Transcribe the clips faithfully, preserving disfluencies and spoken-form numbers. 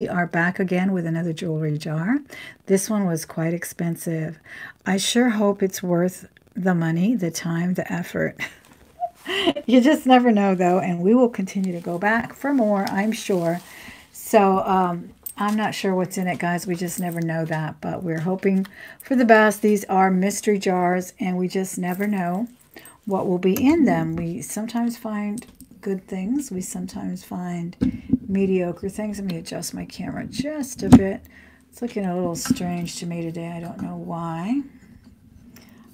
We are back again with another jewelry jar. This one was quite expensive. I sure hope it's worth the money, the time, the effort. You just never know though, and we will continue to go back for more, I'm sure. So um, I'm not sure what's in it, guys. We just never know that, but we're hoping for the best. These are mystery jars, and we just never know what will be in them. We sometimes find good things, we sometimes find mediocre things. Let me adjust my camera just a bit. It's looking a little strange to me today. I don't know why.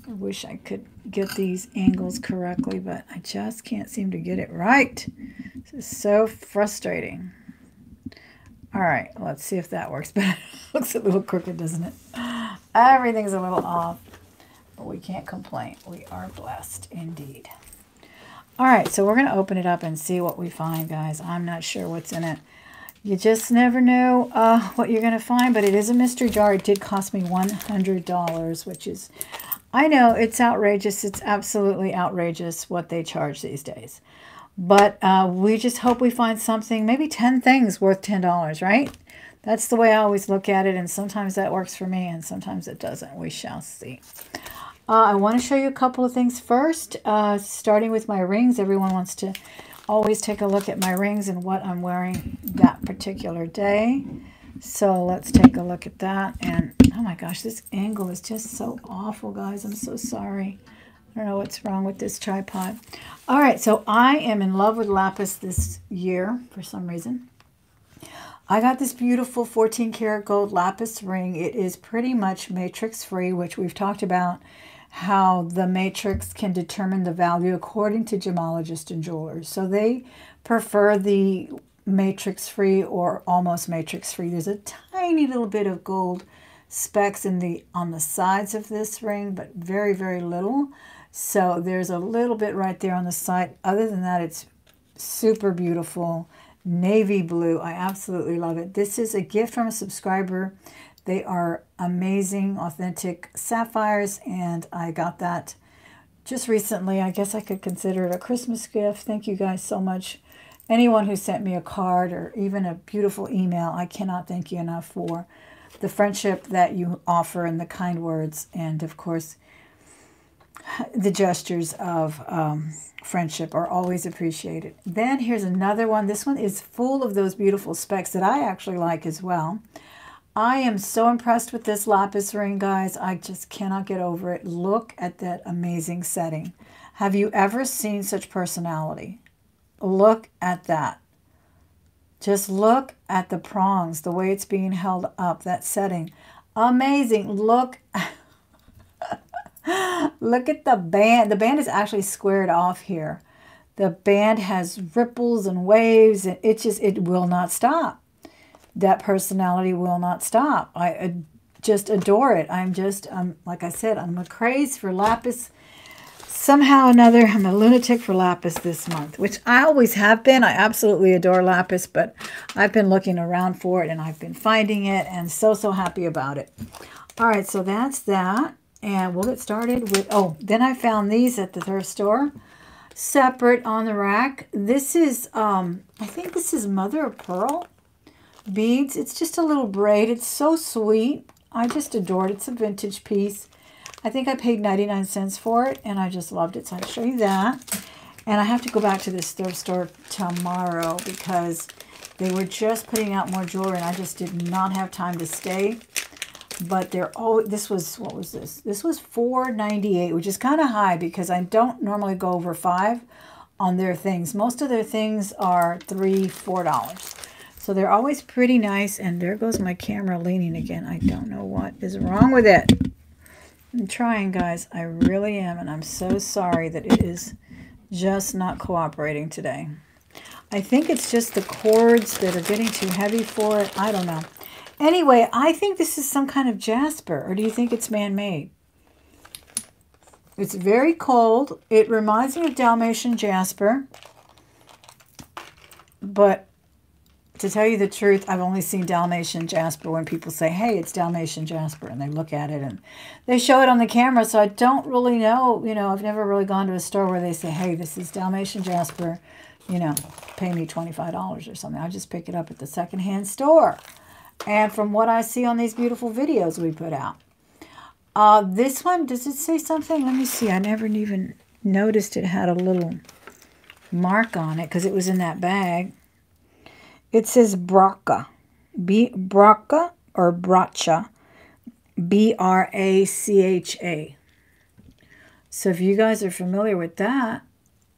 I wish I could get these angles correctly, but I just can't seem to get it right. This is so frustrating. All right, let's see if that works better. Looks a little crooked, doesn't it? Everything's a little off, but we can't complain. We are blessed indeed. All right, so we're going to open it up and see what we find, guys. I'm not sure what's in it. You just never know uh, what you're going to find, but it is a mystery jar. It did cost me one hundred dollars, which is, I know, it's outrageous. It's absolutely outrageous what they charge these days. But uh, we just hope we find something, maybe ten things worth ten dollars, right? That's the way I always look at it, and sometimes that works for me, and sometimes it doesn't. We shall see. Uh, I want to show you a couple of things first, uh, starting with my rings. Everyone wants to always take a look at my rings and what I'm wearing that particular day. So let's take a look at that. And oh my gosh, this angle is just so awful, guys. I'm so sorry. I don't know what's wrong with this tripod. All right, so I am in love with lapis this year for some reason. I got this beautiful fourteen karat gold lapis ring. It is pretty much matrix free, which we've talked about how the matrix can determine the value according to gemologists and jewelers. So they prefer the matrix free or almost matrix free. There's a tiny little bit of gold specks in the on the sides of this ring, but very, very little. So there's a little bit right there on the side. Other than that, it's super beautiful. Navy blue. I absolutely love it. This is a gift from a subscriber. They are amazing, authentic sapphires, and I got that just recently. I guess I could consider it a Christmas gift. Thank you guys so much. Anyone who sent me a card or even a beautiful email, I cannot thank you enough for the friendship that you offer and the kind words and, of course, the gestures of um, friendship are always appreciated. Then here's another one. This one is full of those beautiful specks that I actually like as well. I am so impressed with this lapis ring, guys. I just cannot get over it. Look at that amazing setting. Have you ever seen such personality? Look at that. Just look at the prongs, the way it's being held up, that setting. Amazing. Look Look at the band. The band is actually squared off here. The band has ripples and waves, and it just, it will not stop. That personality will not stop. I uh, just adore it. I'm just, um, like I said, I'm a craze for lapis. Somehow or another, I'm a lunatic for lapis this month, which I always have been. I absolutely adore lapis, but I've been looking around for it, and I've been finding it, and so, so happy about it. All right, so that's that. And we'll get started with, oh, then I found these at the thrift store, separate on the rack. This is, um, I think this is mother of pearl beads. It's just a little braid. It's so sweet. I just adored it. It's a vintage piece. I think I paid ninety-nine cents for it, and I just loved it. So I'll show you that. And I have to go back to this thrift store tomorrow because they were just putting out more jewelry, and I just did not have time to stay. But they're all, this was, what was this? This was four ninety-eight, which is kind of high because I don't normally go over five on their things. Most of their things are three, four dollars. So they're always pretty nice. And there goes my camera leaning again. I don't know what is wrong with it. I'm trying, guys. I really am. And I'm so sorry that it is just not cooperating today. I think it's just the cords that are getting too heavy for it. I don't know. Anyway, I think this is some kind of jasper, or do you think it's man-made? It's very cold. It reminds me of Dalmatian jasper. But to tell you the truth, I've only seen Dalmatian jasper when people say, hey, it's Dalmatian jasper, and they look at it, and they show it on the camera, so I don't really know. You know, I've never really gone to a store where they say, hey, this is Dalmatian jasper. you know, pay me twenty-five dollars or something. I just pick it up at the secondhand store. And from what I see on these beautiful videos we put out. Uh, this one, does it say something? Let me see. I never even noticed it had a little mark on it because it was in that bag. It says Bracha. B Bracha or Bracha. B R A C H A. So if you guys are familiar with that,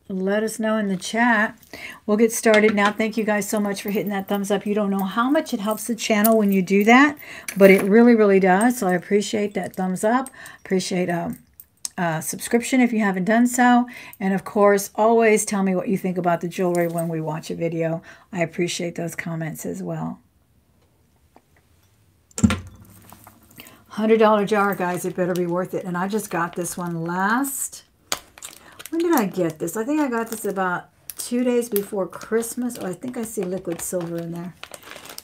let us know in the chat. We'll get started now. Thank you guys so much for hitting that thumbs up. You don't know how much it helps the channel when you do that, but it really, really does. So I appreciate that thumbs up. Appreciate um, uh, subscription if you haven't done so. And of course, always tell me what you think about the jewelry when we watch a video. I appreciate those comments as well. one hundred dollar jar, guys. It better be worth it. And I just got this one last... When did I get this? I think I got this about two days before Christmas. Oh, I think I see liquid silver in there.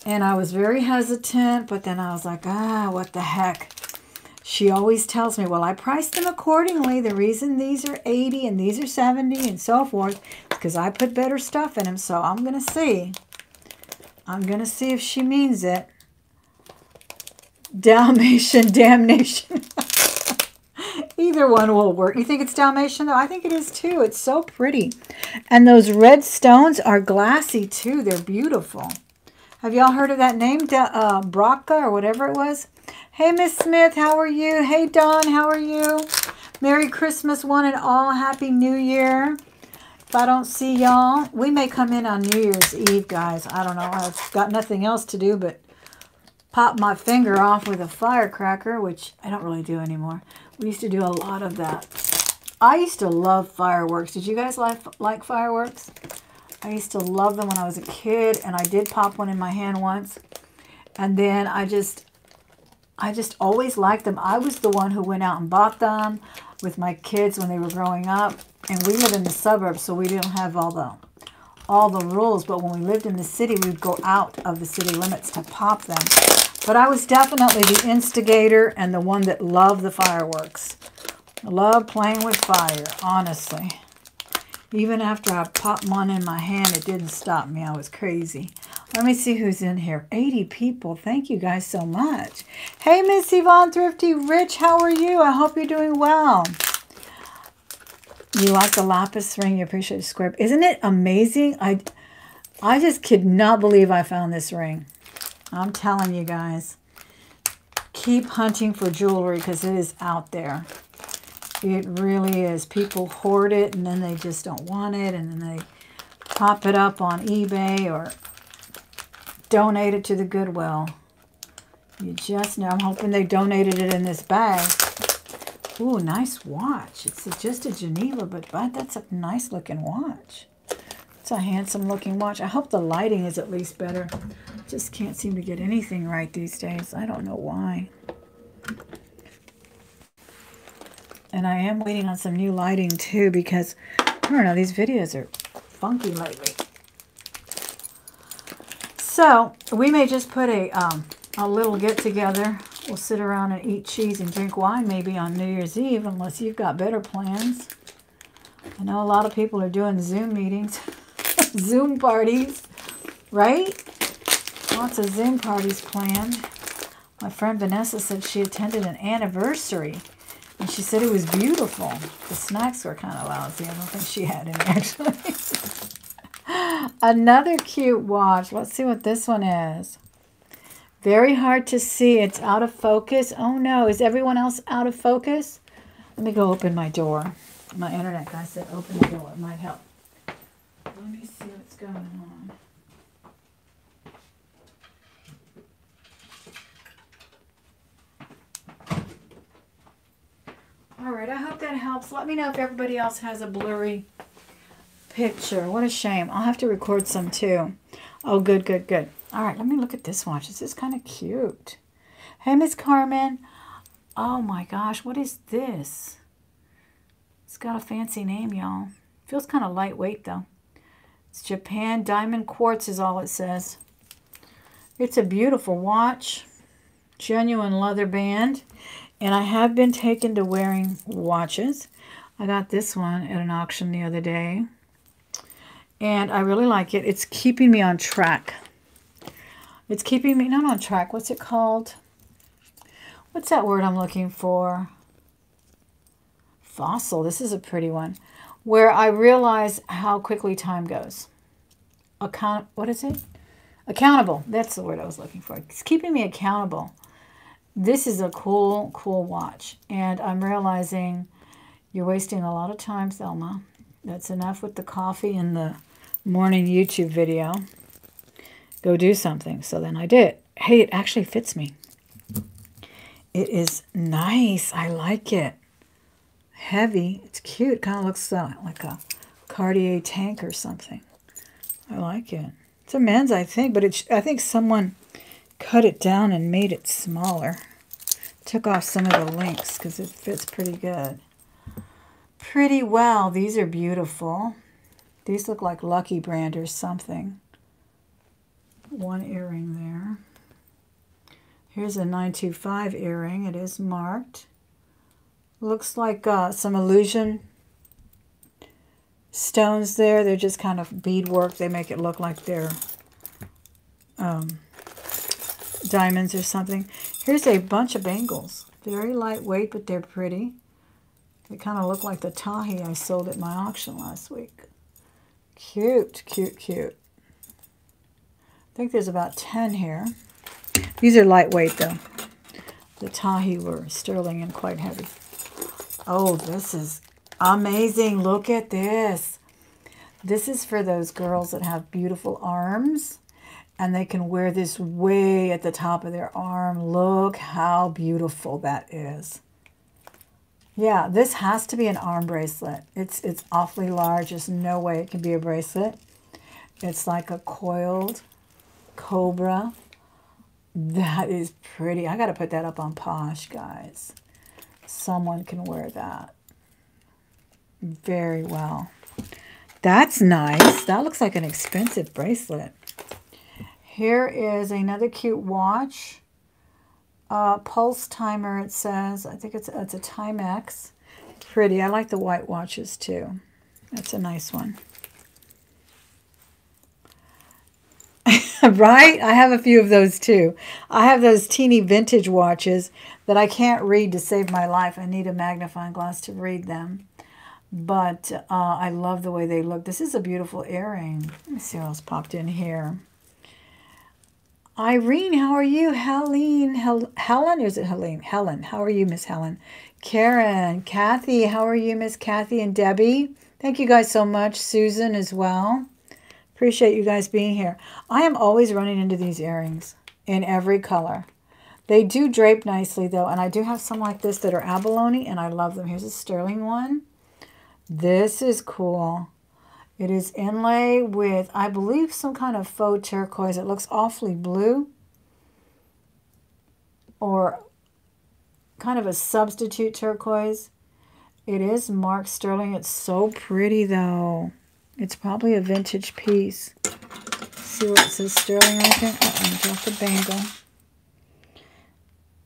And I was very hesitant, but then I was like, ah, what the heck? She always tells me, well, I priced them accordingly. The reason these are eighty and these are seventy and so forth is because I put better stuff in them. So I'm going to see. I'm going to see if she means it. Dalmatian, damnation. Either one will work. You think it's Dalmatian, though? I think it is, too. It's so pretty. And those red stones are glassy, too. They're beautiful. Have y'all heard of that name, uh, Bracha or whatever it was? Hey, Miss Smith, how are you? Hey, Dawn, how are you? Merry Christmas, one and all. Happy New Year. If I don't see y'all, we may come in on New Year's Eve, guys. I don't know. I've got nothing else to do but pop my finger off with a firecracker, which I don't really do anymore. We used to do a lot of that. I used to love fireworks. Did you guys like, like fireworks? I used to love them when I was a kid, and I did pop one in my hand once. And then I just, I just always liked them. I was the one who went out and bought them with my kids when they were growing up. And we live in the suburbs, so we didn't have all the, all the rules. But when we lived in the city, we'd go out of the city limits to pop them. But I was definitely the instigator and the one that loved the fireworks. I love playing with fire, honestly. Even after I popped one in my hand, it didn't stop me. I was crazy. Let me see who's in here. eighty people. Thank you guys so much. Hey, Miss Yvonne Thrifty Rich, how are you? I hope you're doing well. You like the lapis ring? You appreciate the square. Isn't it amazing? I, I just could not believe I found this ring. I'm telling you guys, keep hunting for jewelry because it is out there. It really is. People hoard it and then they just don't want it and then they pop it up on eBay or donate it to the Goodwill. You just know. I'm hoping they donated it in this bag. Ooh, nice watch. It's just a Geneva, but that's a nice looking watch. It's a handsome looking watch. I hope the lighting is at least better. Just can't seem to get anything right these days. I don't know why. And I am waiting on some new lighting too because, I don't know, these videos are funky lately. So, we may just put a, um, a little get together. We'll sit around and eat cheese and drink wine maybe on New Year's Eve unless you've got better plans. I know a lot of people are doing Zoom meetings. Zoom parties, right? Lots of Zoom parties planned. My friend Vanessa said she attended an anniversary, and she said it was beautiful. The snacks were kind of lousy. I don't think she had any, actually. Another cute watch. Let's see what this one is. Very hard to see. It's out of focus. Oh, no. Is everyone else out of focus? Let me go open my door. My internet guy said open the door. It might help. Let me see what's going on. All right, I hope that helps. Let me know if everybody else has a blurry picture. What a shame. I'll have to record some too. Oh, good, good, good. All right, let me look at this watch. This is kind of cute. Hey, Miss Carmen. Oh, my gosh, what is this? It's got a fancy name, y'all. Feels kind of lightweight, though. It's Japan Diamond Quartz is all it says. It's a beautiful watch. Genuine leather band. And I have been taken to wearing watches. I got this one at an auction the other day. and I really like it. It's keeping me on track. It's keeping me not on track. What's it called? What's that word I'm looking for? Fossil. This is a pretty one. Where I realize how quickly time goes. Account. What is it? Accountable. That's the word I was looking for. It's keeping me accountable. This is a cool, cool watch. And I'm realizing you're wasting a lot of time, Thelma. That's enough with the coffee and the morning YouTube video. Go do something. So then I did. Hey, it actually fits me. It is nice. I like it. Heavy. It's cute. It kind of looks uh, like a Cartier tank or something. I like it. It's a men's, I think, but it I think someone cut it down and made it smaller. Took off some of the links because it fits pretty good. Pretty well. These are beautiful. These look like Lucky Brand or something. One earring there. Here's a nine two five earring. It is marked. Looks like uh, some illusion stones there. They're just kind of beadwork. They make it look like they're um, diamonds or something. Here's a bunch of bangles. Very lightweight, but they're pretty. They kind of look like the tahi I sold at my auction last week. Cute, cute, cute. I think there's about ten here. These are lightweight, though. The tahi were sterling and quite heavy. Oh, this is amazing. Look at this. This is for those girls that have beautiful arms, and they can wear this way at the top of their arm. Look how beautiful that is. Yeah, this has to be an arm bracelet. It's, it's awfully large. There's no way it can be a bracelet. It's like a coiled cobra. That is pretty. I got to put that up on Posh, guys. Someone can wear that. Very well. That's nice. That looks like an expensive bracelet. Here is another cute watch. Uh, pulse timer, it says. I think it's, it's a Timex. Pretty. I like the white watches, too. That's a nice one. Right? I have a few of those too. I have those teeny vintage watches that I can't read to save my life. I need a magnifying glass to read them. But uh, I love the way they look. This is a beautiful earring. Let me see what else popped in here. Irene, how are you? Helene, Hel Helen, or is it Helene? Helen, how are you, Miss Helen? Karen, Kathy, how are you, Miss Kathy and Debbie? Thank you guys so much. Susan as well. Appreciate you guys being here. I am always running into these earrings in every color. They do drape nicely, though, and I do have some like this that are abalone, and I love them. Here's a sterling one. This is cool. It is inlay with, I believe, some kind of faux turquoise. It looks awfully blue or kind of a substitute turquoise. It is marked sterling. It's so pretty, though. It's probably a vintage piece. See what it says, sterling right there? Uh-oh, drop the bangle.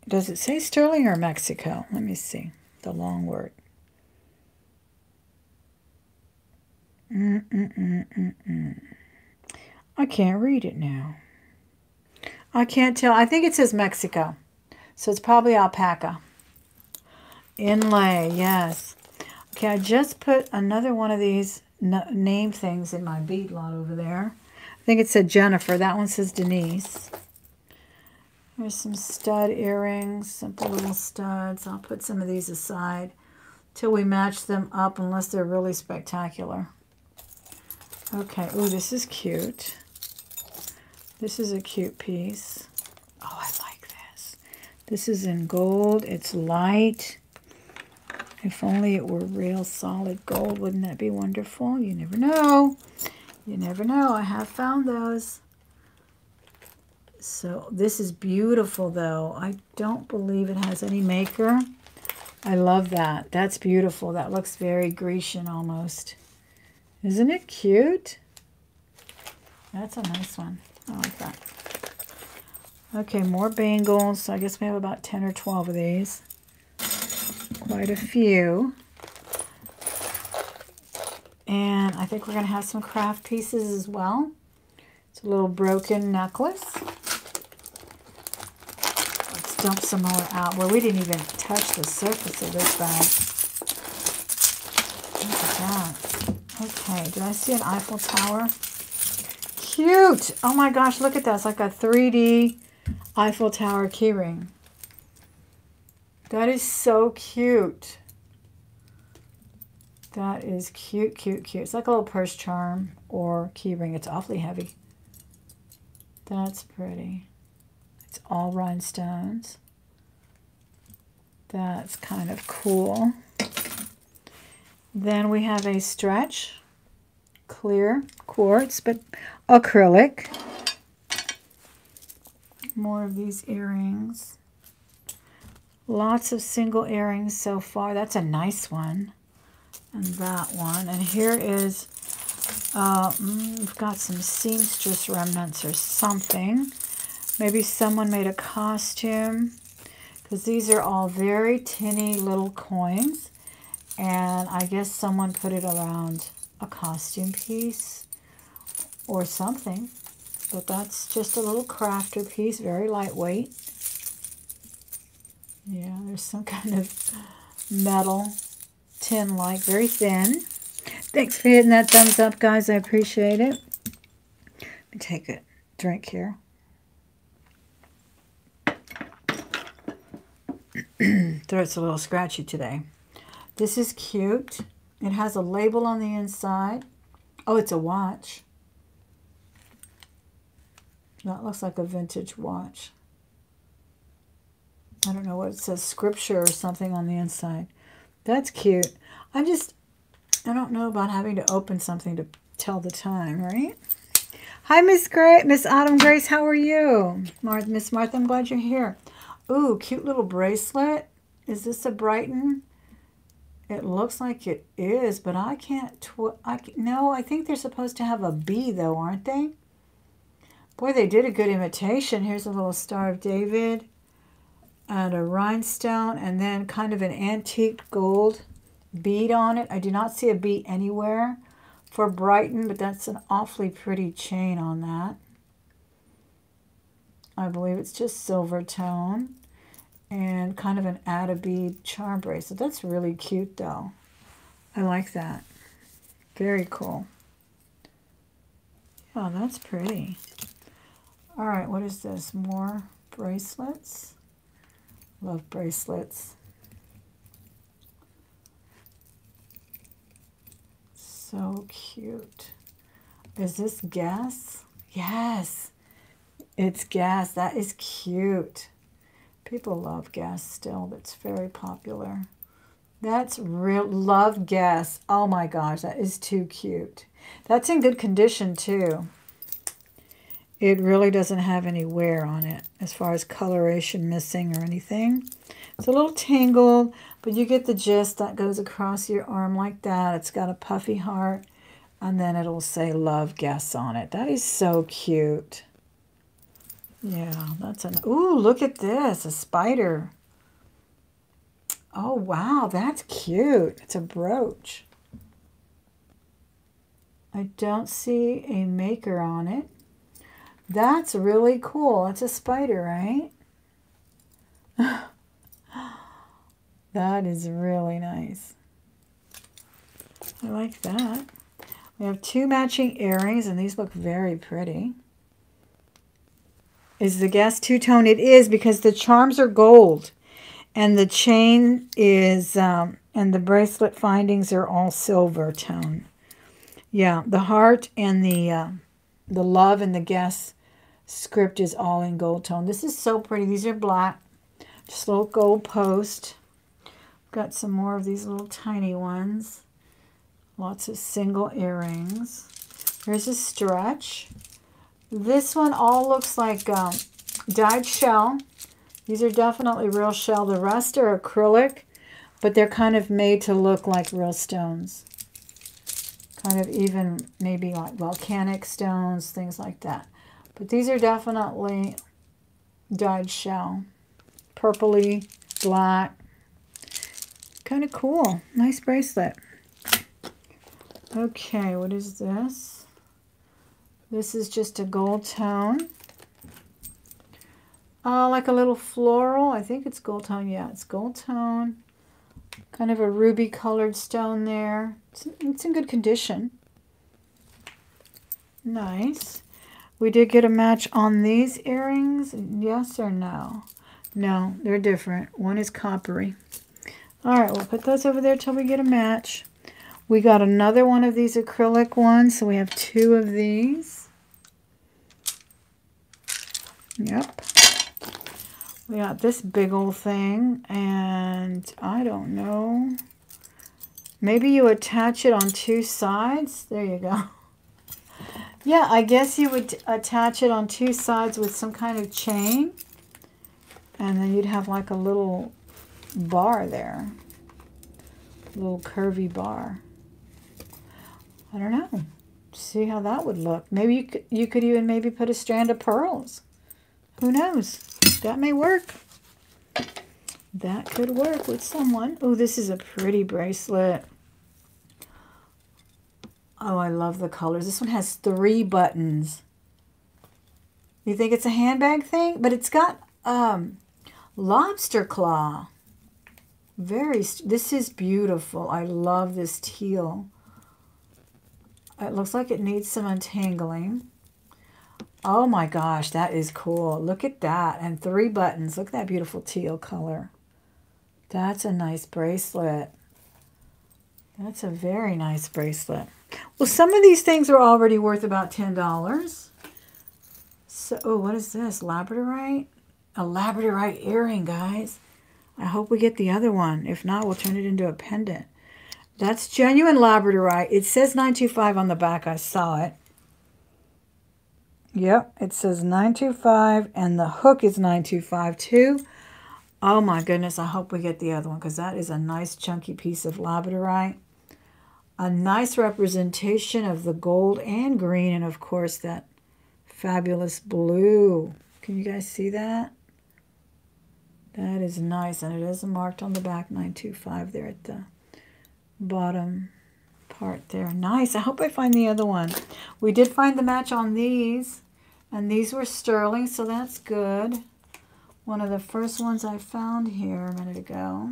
Does it say sterling or Mexico? Let me see. The long word. Mm-mm-mm-mm-mm. I can't read it now. I can't tell. I think it says Mexico. So it's probably alpaca. Inlay, yes. Okay, I just put another one of these name things in my bead lot over there. I think it said Jennifer. That one says Denise. Here's some stud earrings, simple little studs. I'll put some of these aside till we match them up, unless they're really spectacular. Okay. Oh, this is cute. This is a cute piece. Oh, I like this. This is in gold. It's light. If only it were real solid gold, wouldn't that be wonderful? You never know. You never know. I have found those. So this is beautiful, though. I don't believe it has any maker. I love that. That's beautiful. That looks very Grecian almost. Isn't it cute? That's a nice one. I like that. Okay, more bangles. So I guess we have about ten or twelve of these. Quite a few. And I think we're going to have some craft pieces as well. It's a little broken necklace. Let's dump some more out. Well, we didn't even touch the surface of this bag. Look at that. Okay, do I see an Eiffel Tower? Cute! Oh my gosh, look at that. It's like a three D Eiffel Tower keyring. That is so cute. That is cute, cute, cute. It's like a little purse charm or keyring. It's awfully heavy. That's pretty. It's all rhinestones. That's kind of cool. Then we have a stretch, clear quartz, but acrylic. More of these earrings. Lots of single earrings so far. That's a nice one. And that one. And here is, uh, we've got some seamstress remnants or something. Maybe someone made a costume. Because these are all very tinny little coins. And I guess someone put it around a costume piece or something. But that's just a little crafter piece, very lightweight. Yeah, there's some kind of metal, tin-like, very thin. Thanks for hitting that thumbs up, guys. I appreciate it. Let me take a drink here. Throat's a little scratchy today. This is cute. It has a label on the inside. Oh, it's a watch. That looks like a vintage watch. I don't know what it says, scripture or something on the inside. That's cute. I just, I don't know about having to open something to tell the time, right? Hi, Miss Grace, Miss Autumn Grace, how are you? Martha, Miss Martha, I'm glad you're here. Ooh, cute little bracelet. Is this a Brighton? It looks like it is, but I can't, tw I can no, I think they're supposed to have a bee though, aren't they? Boy, they did a good imitation. Here's a little Star of David and a rhinestone and then kind of an antique gold bead on it. I do not see a bead anywhere for Brighton, but that's an awfully pretty chain on that. I believe it's just silver tone and kind of an add bead charm bracelet. That's really cute though. I like that. Very cool. Oh, that's pretty. All right, what is this? More bracelets. Love bracelets. So cute. Is this gas? Yes, it's gas. That is cute. People love gas still. That's very popular. That's real. Love gas. Oh my gosh, that is too cute. That's in good condition too. It really doesn't have any wear on it as far as coloration missing or anything. It's a little tangled, but you get the gist. That goes across your arm like that. It's got a puffy heart, and then it'll say Love Guess on it. That is so cute. Yeah, that's an... Ooh, look at this, a spider. Oh, wow, that's cute. It's a brooch. I don't see a maker on it. That's really cool. It's a spider, right? That is really nice. I like that. We have two matching earrings, and these look very pretty. Is the guess two-tone? It is, because the charms are gold, and the chain is, um, and the bracelet findings are all silver tone. Yeah, the heart and the, uh, the love and the guess script is all in gold tone. This is so pretty. These are black. Just a little gold post. Got some more of these little tiny ones. Lots of single earrings. Here's a stretch. This one all looks like um, dyed shell. These are definitely real shell. The rest are acrylic, but they're kind of made to look like real stones. Kind of even maybe like volcanic stones, things like that. But these are definitely dyed shell, purpley, black. Kind of cool. Nice bracelet. Okay, what is this? This is just a gold tone. Uh, like a little floral. I think it's gold tone. Yeah, it's gold tone. Kind of a ruby colored stone there. It's, it's in good condition. Nice. We did get a match on these earrings. Yes or no? No, they're different. One is coppery. All right, we'll put those over there till we get a match. We got another one of these acrylic ones, so we have two of these. Yep. We got this big old thing, and I don't know. Maybe you attach it on two sides. There you go. Yeah, I guess you would attach it on two sides with some kind of chain. And then you'd have like a little bar there. A little curvy bar. I don't know. See how that would look. Maybe you could, you could even maybe put a strand of pearls. Who knows? That may work. That could work with someone. Oh, this is a pretty bracelet. Oh, I love the colors. This one has three buttons. You think it's a handbag thing? But it's got um, lobster claw. Very, this is beautiful. I love this teal. It looks like it needs some untangling. Oh my gosh, that is cool. Look at that. And three buttons. Look at that beautiful teal color. That's a nice bracelet. That's a very nice bracelet. Well, some of these things are already worth about ten dollars. So, oh, what is this? Labradorite? A labradorite earring, guys. I hope we get the other one. If not, we'll turn it into a pendant. That's genuine labradorite. It says nine two five on the back. I saw it. Yep, it says nine two five, and the hook is nine two five too. Oh my goodness, I hope we get the other one because that is a nice chunky piece of labradorite. A nice representation of the gold and green, and of course that fabulous blue. Can you guys see that? That is nice, and it is marked on the back, nine two five there at the bottom part there. Nice. I hope I find the other one. We did find the match on these, and these were sterling, so that's good. One of the first ones I found here a minute ago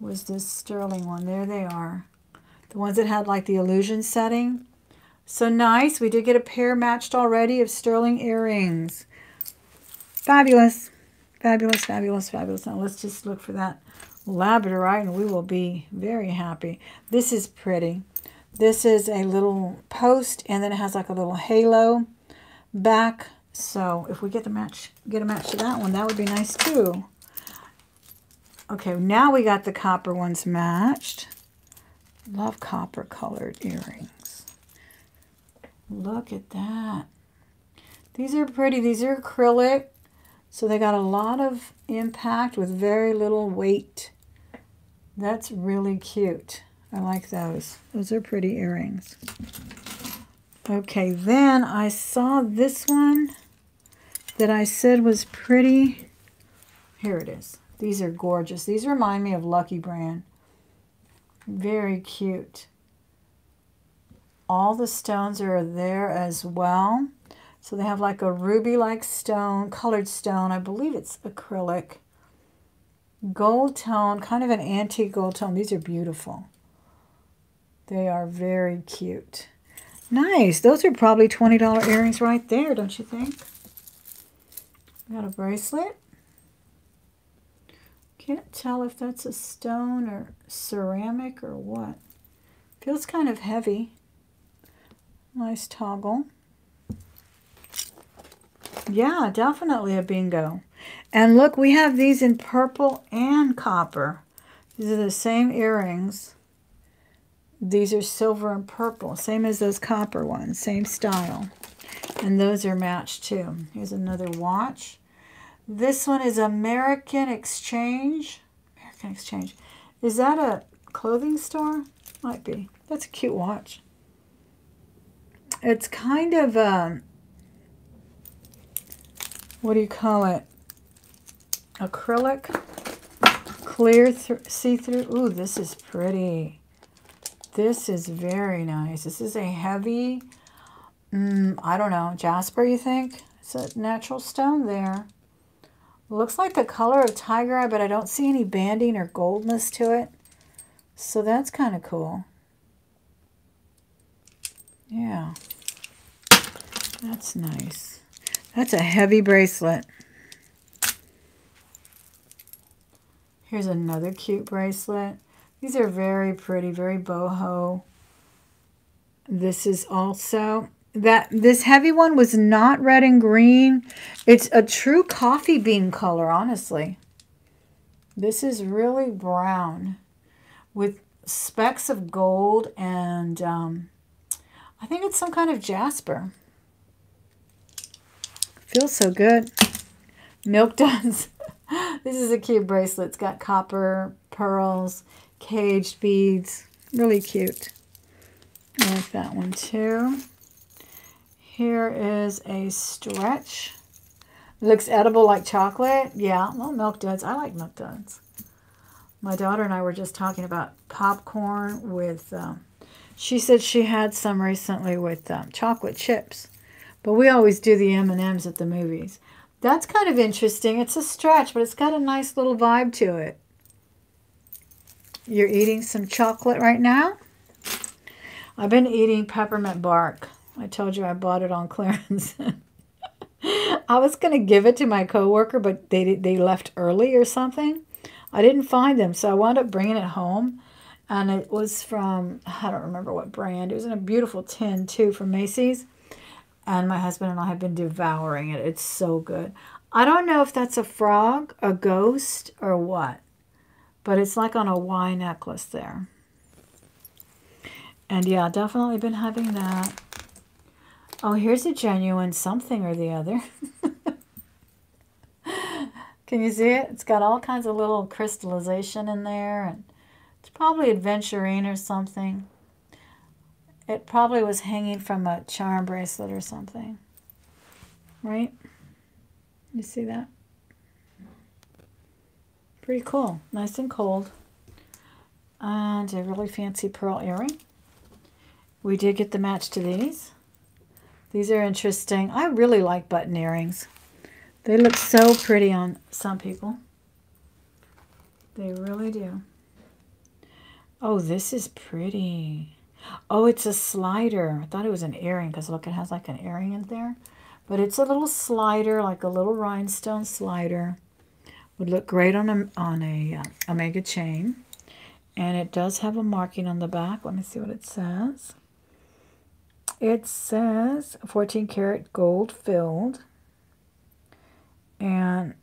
was this sterling one. There they are. The ones that had like the illusion setting. So nice. We did get a pair matched already of sterling earrings. Fabulous. Fabulous, fabulous, fabulous. Now let's just look for that labradorite and we will be very happy. This is pretty. This is a little post and then it has like a little halo back. So if we get the match, get a match to that one, that would be nice too. Okay, now we got the copper ones matched. Love copper colored earrings. Look at that. These are pretty. These are acrylic. So they got a lot of impact with very little weight. That's really cute. I like those. Those are pretty earrings. Okay, then I saw this one that I said was pretty. Here it is. These are gorgeous. These remind me of Lucky Brand. Very cute. All the stones are there as well. So they have like a ruby-like stone, colored stone. I believe it's acrylic. Gold tone, kind of an antique gold tone. These are beautiful. They are very cute. Nice. Those are probably twenty dollar earrings right there, don't you think? Got a bracelet. Can't tell if that's a stone or ceramic or what. Feels kind of heavy. Nice toggle. Yeah, definitely a bingo. And look, we have these in purple and copper. These are the same earrings. These are silver and purple, same as those copper ones, same style. And those are matched too. Here's another watch. This one is American Exchange. American Exchange. Is that a clothing store? Might be. That's a cute watch. It's kind of a, what do you call it? Acrylic, clear, see-through. Ooh, this is pretty. This is very nice. This is a heavy, mm, I don't know, jasper, you think? It's a natural stone there. Looks like the color of tiger eye, but I don't see any banding or goldness to it. So that's kind of cool. Yeah. That's nice. That's a heavy bracelet. Here's another cute bracelet. These are very pretty, very boho. This is also, that this heavy one was not red and green. It's a true coffee bean color, honestly. This is really brown with specks of gold and um, I think it's some kind of jasper. Feels so good. Milk duds. This is a cute bracelet. It's got copper, pearls, caged beads. Really cute. I like that one too. Here is a stretch. Looks edible like chocolate. Yeah, well, milk duds. I like milk duds. My daughter and I were just talking about popcorn with, um, she said she had some recently with um, chocolate chips. But we always do the M and M's at the movies. That's kind of interesting. It's a stretch, but it's got a nice little vibe to it. You're eating some chocolate right now? I've been eating peppermint bark. I told you I bought it on clearance. I was going to give it to my coworker, but they, they left early or something. I didn't find them, so I wound up bringing it home. And it was from, I don't remember what brand. It was in a beautiful tin, too, from Macy's. And my husband and I have been devouring it. It's so good. I don't know if that's a frog, a ghost, or what. But it's like on a Y necklace there. And yeah, definitely been having that. Oh, here's a genuine something or the other. Can you see it? It's got all kinds of little crystallization in there. And it's probably aventurine or something. It probably was hanging from a charm bracelet or something. Right? You see that? Pretty cool. Nice and cold. And a really fancy pearl earring. We did get the match to these. These are interesting. I really like button earrings. They look so pretty on some people. They really do. Oh, this is pretty. Oh, it's a slider. I thought it was an earring because look, it has like an earring in there. But it's a little slider, like a little rhinestone slider. Would look great on a, on a uh, omega chain. And it does have a marking on the back. Let me see what it says. It says fourteen karat gold filled. And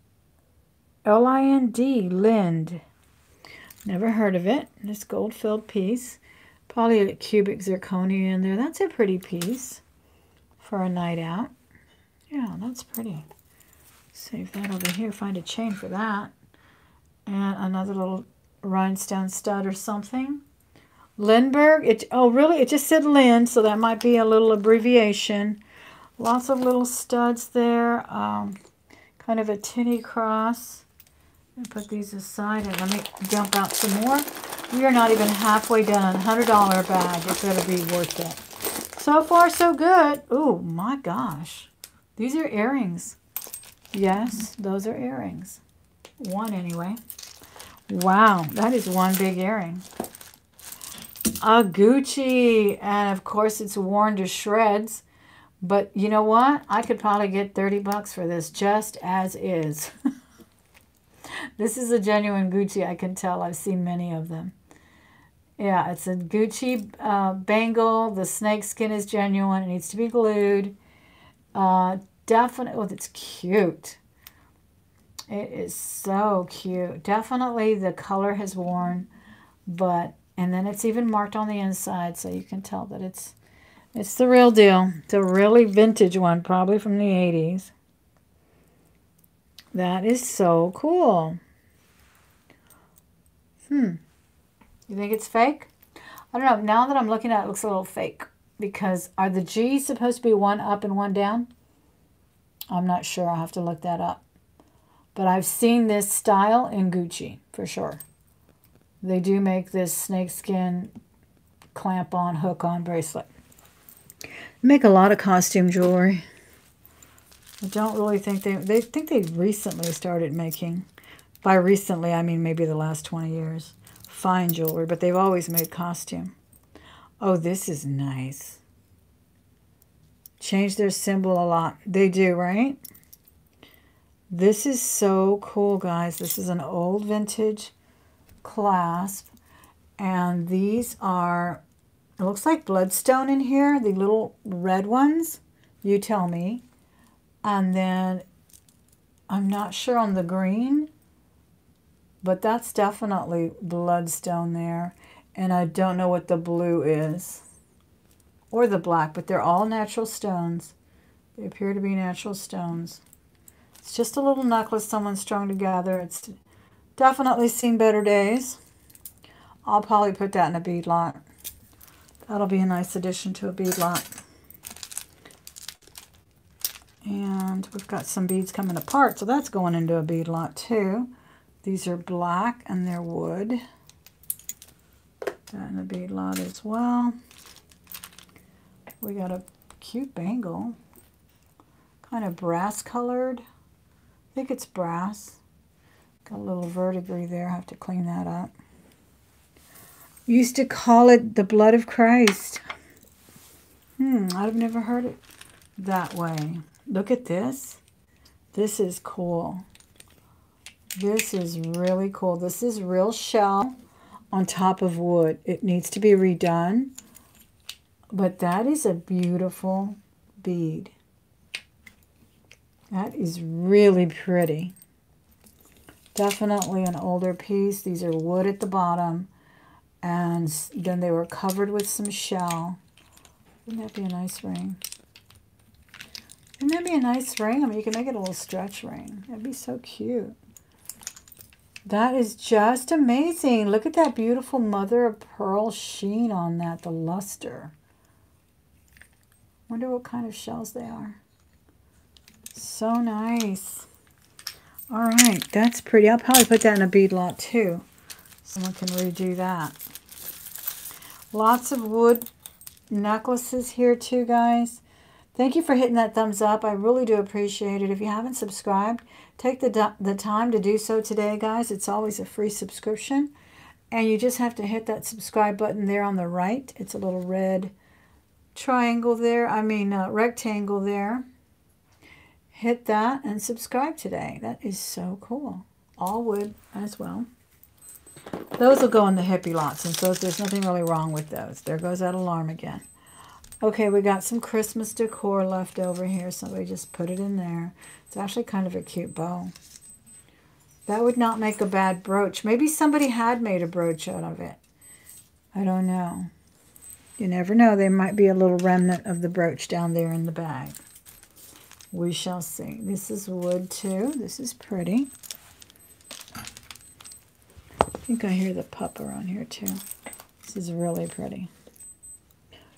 L I N D, Lind. Never heard of it. This gold filled piece. Probably a cubic zirconia in there. That's a pretty piece for a night out. Yeah, that's pretty. Save that over here. Find a chain for that. And another little rhinestone stud or something. Lindbergh. It, oh, really? It just said Lind, so that might be a little abbreviation. Lots of little studs there. Um, kind of a tinny cross. Put these aside and let me dump out some more. We are not even halfway done. one hundred dollar bag. It's going to be worth it. So far, so good. Oh, my gosh. These are earrings. Yes, those are earrings. One, anyway. Wow, that is one big earring. A Gucci. And, of course, it's worn to shreds. But you know what? I could probably get thirty bucks for this just as is. This is a genuine Gucci. I can tell. I've seen many of them. Yeah, it's a Gucci uh, bangle. The snake skin is genuine. It needs to be glued. Uh, definitely. Oh, it's cute. It is so cute. Definitely the color has worn, but and then it's even marked on the inside, so you can tell that it's it's the real deal. It's a really vintage one, probably from the eighties. That is so cool. Hmm. You think it's fake? I don't know. Now that I'm looking at it, it looks a little fake. Because are the G's supposed to be one up and one down? I'm not sure. I'll have to look that up. But I've seen this style in Gucci, for sure. They do make this snakeskin clamp on, hook on bracelet. Make a lot of costume jewelry. I don't really think they, they think they recently started making, by recently I mean maybe the last twenty years, fine jewelry, but they've always made costume. Oh, this is nice. Change their symbol a lot. They do, right? This is so cool, guys. This is an old vintage clasp, and these are, it looks like bloodstone in here, the little red ones. You tell me. And then I'm not sure on the green, but that's definitely bloodstone there. And I don't know what the blue is or the black, but they're all natural stones. They appear to be natural stones. It's just a little necklace someone strung together. It's definitely seen better days. I'll probably put that in a bead lot. That'll be a nice addition to a bead lot. And we've got some beads coming apart, so that's going into a bead lot too. These are black and they're wood. Put that in a bead lot as well. We got a cute bangle, kind of brass colored. I think it's brass. Got a little verdigris there. I have to clean that up. Used to call it the blood of Christ. Hmm, I've never heard it that way. Look at this. This is cool. This is really cool. This is real shell on top of wood. It needs to be redone, but that is a beautiful bead. That is really pretty. Definitely an older piece. These are wood at the bottom, and then they were covered with some shell. Wouldn't that be a nice ring? Wouldn't that be a nice ring? I mean, you can make it a little stretch ring. That'd be so cute. That is just amazing. Look at that beautiful mother of pearl sheen on that, the luster. Wonder what kind of shells they are. So nice. All right, that's pretty. I'll probably put that in a bead lot too. Someone can redo that. Lots of wood necklaces here too, guys. Thank you for hitting that thumbs up. I really do appreciate it. If you haven't subscribed, take the, the time to do so today, guys. It's always a free subscription. And you just have to hit that subscribe button there on the right. It's a little red triangle there. I mean, uh, rectangle there. Hit that and subscribe today. That is so cool. All wood as well. Those will go in the hippie lots, and so there's nothing really wrong with those. There goes that alarm again. Okay, we got some Christmas decor left over here. Somebody just put it in there. It's actually kind of a cute bow. That would not make a bad brooch. Maybe somebody had made a brooch out of it. I don't know. You never know. There might be a little remnant of the brooch down there in the bag. We shall see. This is wood, too. This is pretty. I think I hear the pup around here too. This is really pretty.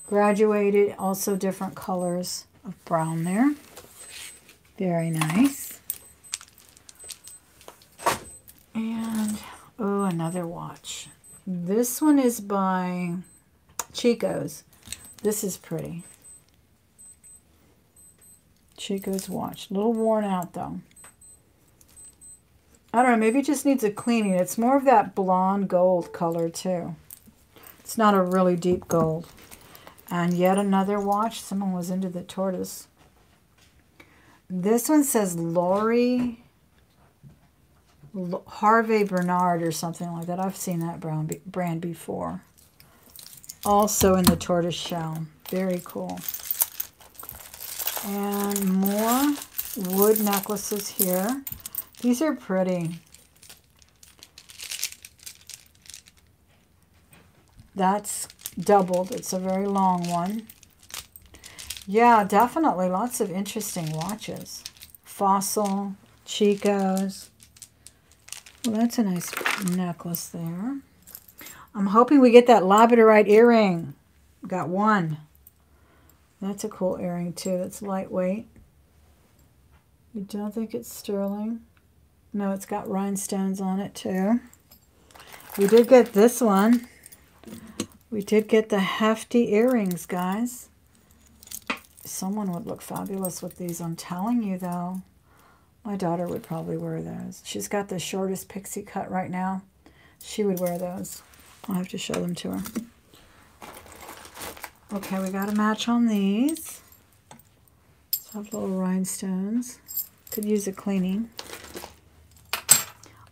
Graduated, also different colors of brown there. Very nice. And, oh, another watch. This one is by Chico's. This is pretty. Chico's watch. A little worn out though. I don't know, maybe it just needs a cleaning. It's more of that blonde gold color, too. It's not a really deep gold. And yet another watch. Someone was into the tortoise. This one says Lori Harvey Bernard or something like that. I've seen that brand before. Also in the tortoise shell. Very cool. And more wood necklaces here. These are pretty. That's doubled. It's a very long one. Yeah, definitely. Lots of interesting watches. Fossil, Chico's. Well, that's a nice necklace there. I'm hoping we get that labradorite earring. Got one. That's a cool earring, too. It's lightweight. You don't think it's sterling? No, it's got rhinestones on it, too. We did get this one. We did get the hefty earrings, guys. Someone would look fabulous with these, I'm telling you, though. My daughter would probably wear those. She's got the shortest pixie cut right now. She would wear those. I'll have to show them to her. Okay, we got a match on these. Let's have little rhinestones. Could use a cleaning.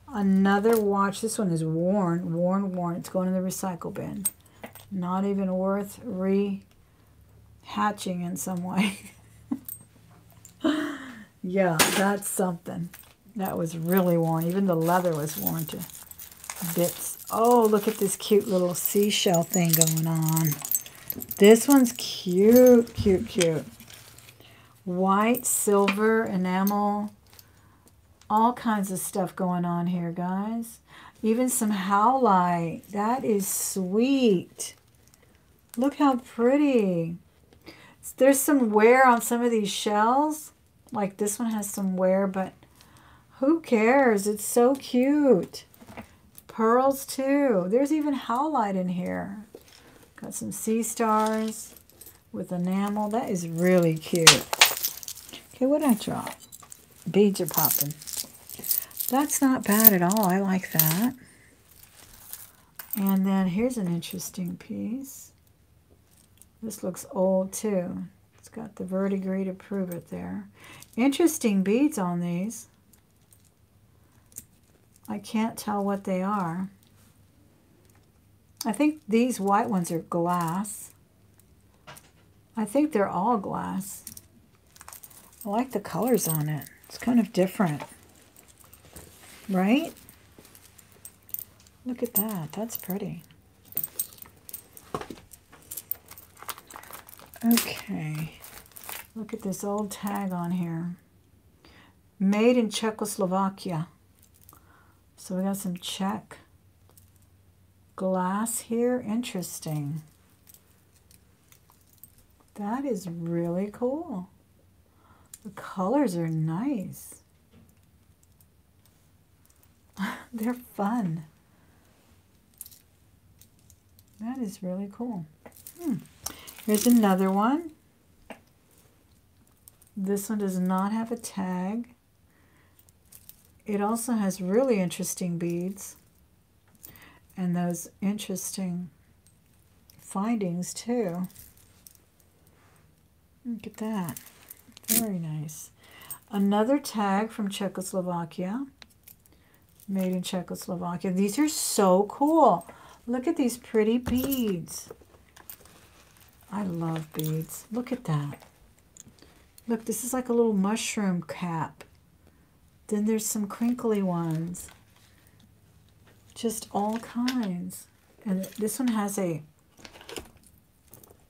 Another watch. This one is worn, worn, worn. It's going in the recycle bin. Not even worth rehatching in some way. Yeah, that's something. That was really worn. Even the leather was worn to bits. Oh, look at this cute little seashell thing going on. This one's cute, cute, cute. White, silver, enamel, all kinds of stuff going on here, guys. Even some howlite. That is sweet. Look how pretty. There's some wear on some of these shells. Like this one has some wear, but who cares? It's so cute. Pearls too. There's even howlite in here. Got some sea stars with enamel. That is really cute. Okay, what did I drop? Beads are popping. That's not bad at all. I like that. And then here's an interesting piece. This looks old too. It's got the verdigris to prove it there. Interesting beads on these. I can't tell what they are. I think these white ones are glass. I think they're all glass. I like the colors on it. It's kind of different. Right? Look at that. That's pretty. Okay. Look at this old tag on here. Made in Czechoslovakia. So we got some Czech glass here. Interesting. That is really cool. The colors are nice. They're fun. That is really cool. Hmm. Here's another one. This one does not have a tag. It also has really interesting beads. And those interesting findings too. Look at that. Very nice. Another tag from Czechoslovakia. Made in Czechoslovakia. These are so cool. Look at these pretty beads. I love beads. Look at that. Look, this is like a little mushroom cap. Then there's some crinkly ones. Just all kinds. And this one has a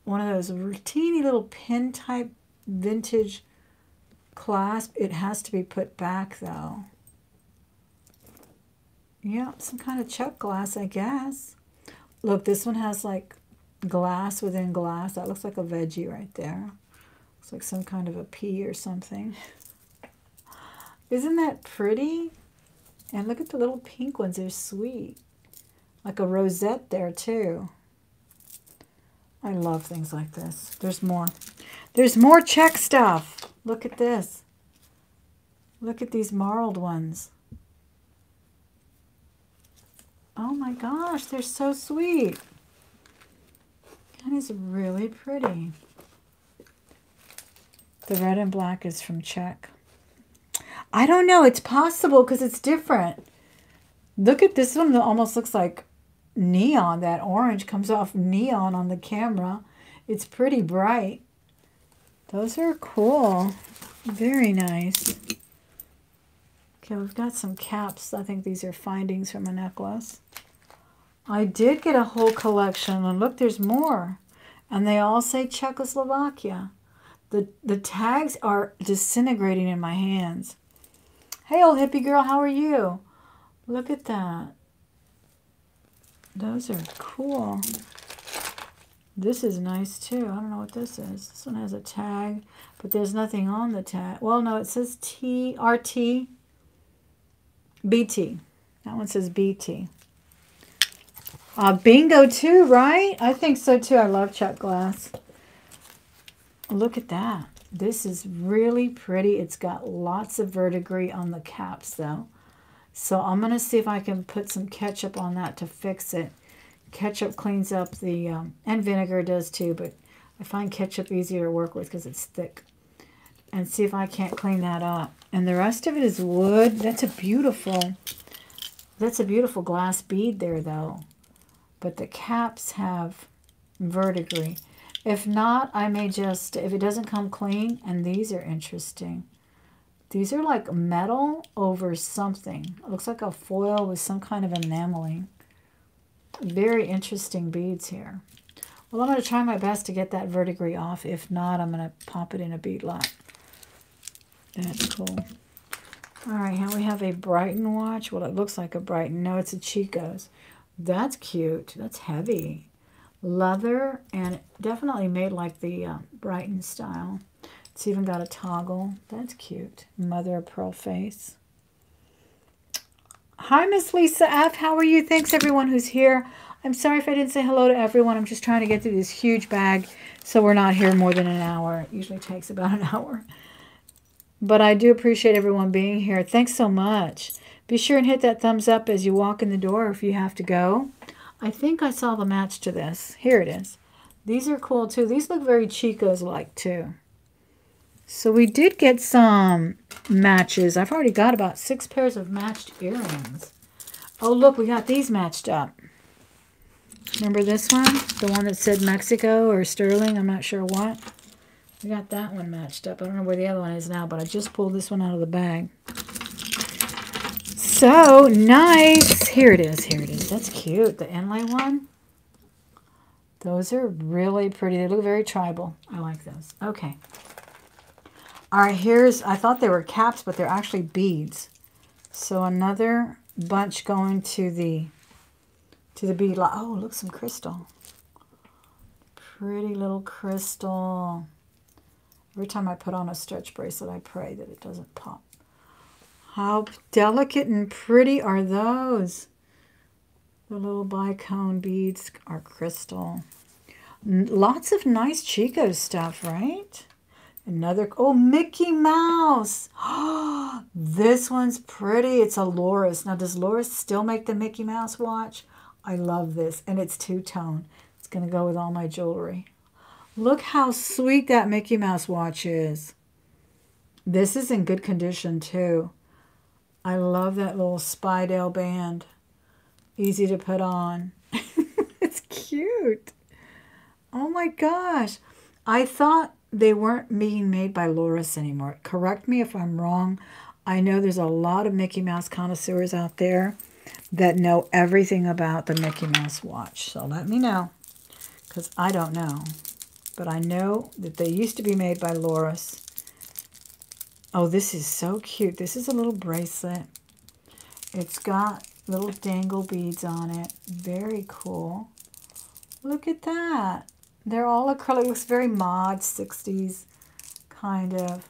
one of those teeny little pin type vintage clasp. It has to be put back though. Yeah, some kind of Czech glass, I guess. Look, this one has like glass within glass. That looks like a veggie right there. Looks like some kind of a pea or something. Isn't that pretty? And look at the little pink ones. They're sweet. Like a rosette there, too. I love things like this. There's more. There's more Czech stuff. Look at this. Look at these marled ones. Oh, my gosh. They're so sweet. That is really pretty. The red and black is from Czech. I don't know. It's possible because it's different. Look at this one. That almost looks like neon. That orange comes off neon on the camera. It's pretty bright. Those are cool. Very nice. Okay, we've got some caps. I think these are findings from a necklace. I did get a whole collection. And look, there's more. And they all say Czechoslovakia. The, the tags are disintegrating in my hands. Hey, old hippie girl, how are you? Look at that. Those are cool. This is nice, too. I don't know what this is. This one has a tag, but there's nothing on the tag. Well, no, it says T R T B T. That one says B T. Uh, bingo too, right? I think so too. I love Chuck Glass. Look at that. This is really pretty. It's got lots of verdigris on the caps though. So I'm going to see if I can put some ketchup on that to fix it. Ketchup cleans up the, um, and vinegar does too, but I find ketchup easier to work with because it's thick. And see if I can't clean that up. And the rest of it is wood. That's a beautiful, that's a beautiful glass bead there though. But the caps have verdigris. If not, I may just, if it doesn't come clean, and these are interesting. These are like metal over something. It looks like a foil with some kind of enameling. Very interesting beads here. Well, I'm going to try my best to get that verdigris off. If not, I'm going to pop it in a bead lot. That's cool. All right, now we have a Brighton watch. Well, it looks like a Brighton. No, it's a Chico's. That's cute. That's heavy. Leather, and definitely made like the uh, Brighton style. It's even got a toggle. That's cute. Mother of pearl face. Hi, Miss Lisa F. How are you? Thanks, everyone who's here. I'm sorry if I didn't say hello to everyone. I'm just trying to get through this huge bag, so we're not here more than an hour. It usually takes about an hour. But I do appreciate everyone being here. Thanks so much. Be sure and hit that thumbs up as you walk in the door if you have to go. I think I saw the match to this. Here it is. These are cool, too. These look very Chico's-like, too. So we did get some matches. I've already got about six pairs of matched earrings. Oh, look, we got these matched up. Remember this one? The one that said Mexico or Sterling, I'm not sure what. We got that one matched up. I don't know where the other one is now, but I just pulled this one out of the bag. So nice. Here it is. Here it is. That's cute. The inlay one. Those are really pretty. They look very tribal. I like those. Okay. All right, here's, I thought they were caps, but they're actually beads. So another bunch going to the, to the bead. Oh, look, some crystal. Pretty little crystal. Every time I put on a stretch bracelet, I pray that it doesn't pop. How delicate and pretty are those? The little bicone beads are crystal. Lots of nice Chico stuff, right? Another, oh, Mickey Mouse. Oh, this one's pretty. It's a Lorus. Now, does Lorus still make the Mickey Mouse watch? I love this, and it's two-tone. It's going to go with all my jewelry. Look how sweet that Mickey Mouse watch is. This is in good condition, too. I love that little Spidel band. Easy to put on. It's cute. Oh, my gosh. I thought they weren't being made by Lorus anymore. Correct me if I'm wrong. I know there's a lot of Mickey Mouse connoisseurs out there that know everything about the Mickey Mouse watch. So let me know, because I don't know. But I know that they used to be made by Lorus. Oh, this is so cute. This is a little bracelet. It's got little dangle beads on it. Very cool. Look at that. They're all acrylic. Looks very mod, sixties, kind of.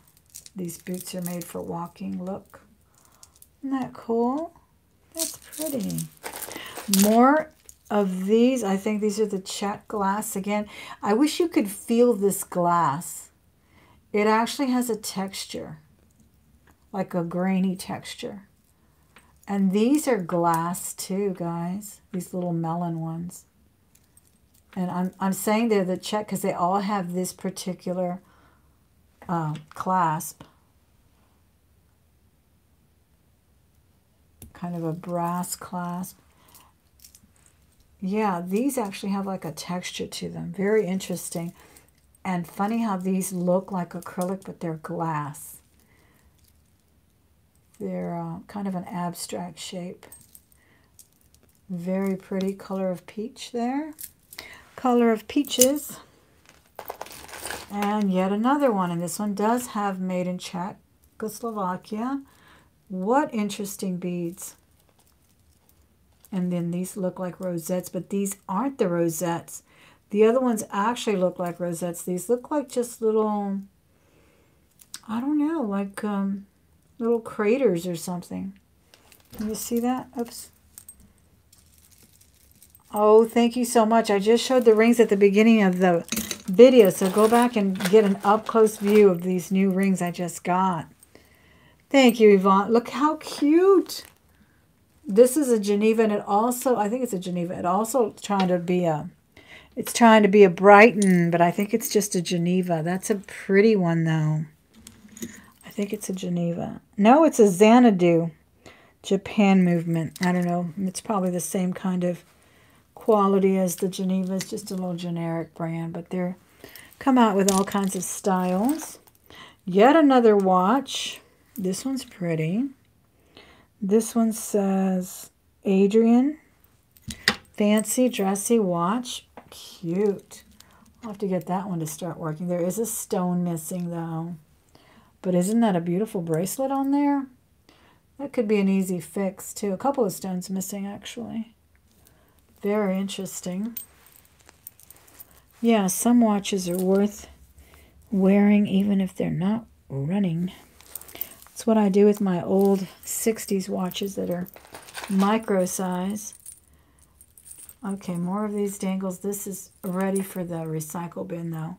These boots are made for walking. Look. Isn't that cool? That's pretty. More of these. I think these are the Czech glass again. I wish you could feel this glass. It actually has a texture, like a grainy texture. And these are glass too, guys. These little melon ones. And I'm, I'm saying they're the Czech because they all have this particular uh, clasp. Kind of a brass clasp. Yeah, these actually have like a texture to them. Very interesting. And funny how these look like acrylic, but they're glass. They're uh, kind of an abstract shape. Very pretty color of peach there. Color of peaches, and yet another one, and this one does have made in Czechoslovakia. What interesting beads. And then these look like rosettes, but these aren't the rosettes. The other ones actually look like rosettes. These look like just little, I don't know, like um, little craters or something. Can you see that? Oops. Oh, thank you so much. I just showed the rings at the beginning of the video, so go back and get an up-close view of these new rings I just got. Thank you, Yvonne. Look how cute. This is a Geneva, and it also, I think it's a Geneva. It also trying to be a, it's trying to be a Brighton, but I think it's just a Geneva. That's a pretty one, though. I think it's a Geneva. No, it's a Xanadu Japan movement. I don't know. It's probably the same kind of quality as the Geneva. It's just a little generic brand, but they're come out with all kinds of styles. Yet another watch. This one's pretty. This one says Adrian. Fancy dressy watch. Cute. I'll have to get that one to start working. There is a stone missing though. But isn't that a beautiful bracelet on there? That could be an easy fix too. A couple of stones missing actually. Very interesting. Yeah, some watches are worth wearing even if they're not running. That's what I do with my old sixties watches that are micro size. Okay, more of these dangles. This is ready for the recycle bin, though.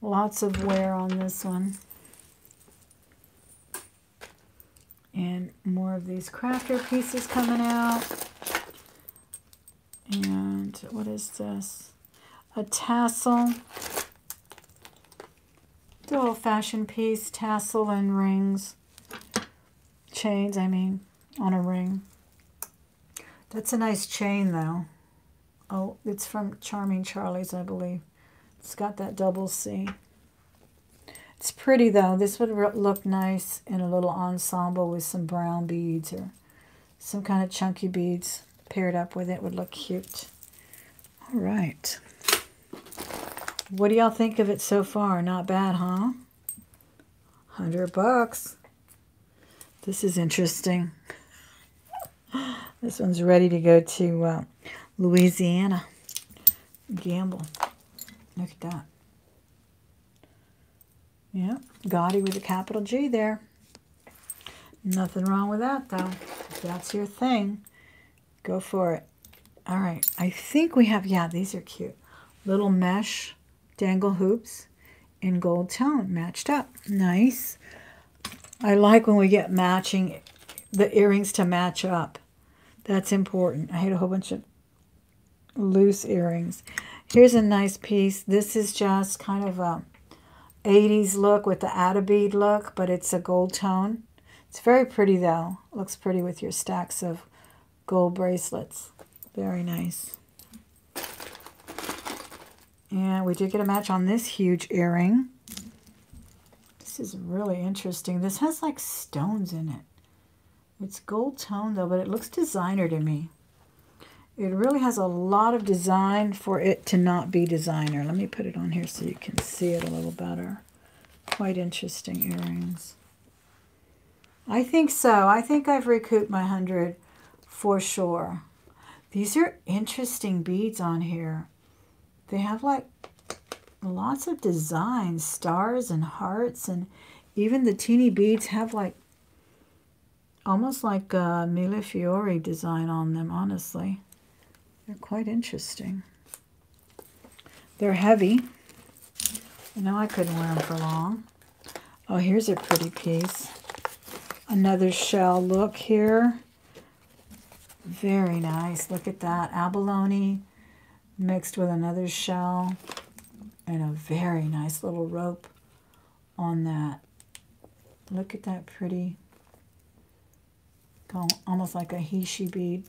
Lots of wear on this one. And more of these crafter pieces coming out. And what is this? A tassel. The old-fashioned piece, tassel and rings. Chains, I mean, on a ring. That's a nice chain, though. Oh, it's from Charming Charlie's, I believe. It's got that double C. It's pretty, though. This would look nice in a little ensemble with some brown beads or some kind of chunky beads. Paired up with it would look cute. All right. What do y'all think of it so far? Not bad, huh? one hundred bucks. This is interesting. This one's ready to go to uh, Louisiana. Gamble. Look at that. Yeah, Gotti with a capital G there. Nothing wrong with that, though. If that's your thing. Go for it. All right. I think we have, yeah, these are cute. Little mesh dangle hoops in gold tone. Matched up. Nice. I like when we get matching, the earrings to match up. That's important. I had a whole bunch of loose earrings. Here's a nice piece. This is just kind of a eighties look with the add a bead look, but it's a gold tone. It's very pretty, though. Looks pretty with your stacks of gold bracelets. Very nice. And we did get a match on this huge earring. This is really interesting. This has like stones in it. It's gold tone though, but it looks designer to me. It really has a lot of design for it to not be designer. Let me put it on here so you can see it a little better. Quite interesting earrings. I think so. I think I've recouped my hundred. For sure. These are interesting beads on here. They have like lots of designs, stars and hearts, and even the teeny beads have like almost like a millefiori design on them, honestly. They're quite interesting. They're heavy. You know, I couldn't wear them for long. Oh, here's a pretty piece. Another shell look here. Very nice. Look at that. Abalone mixed with another shell and a very nice little rope on that. Look at that pretty, almost like a heishi bead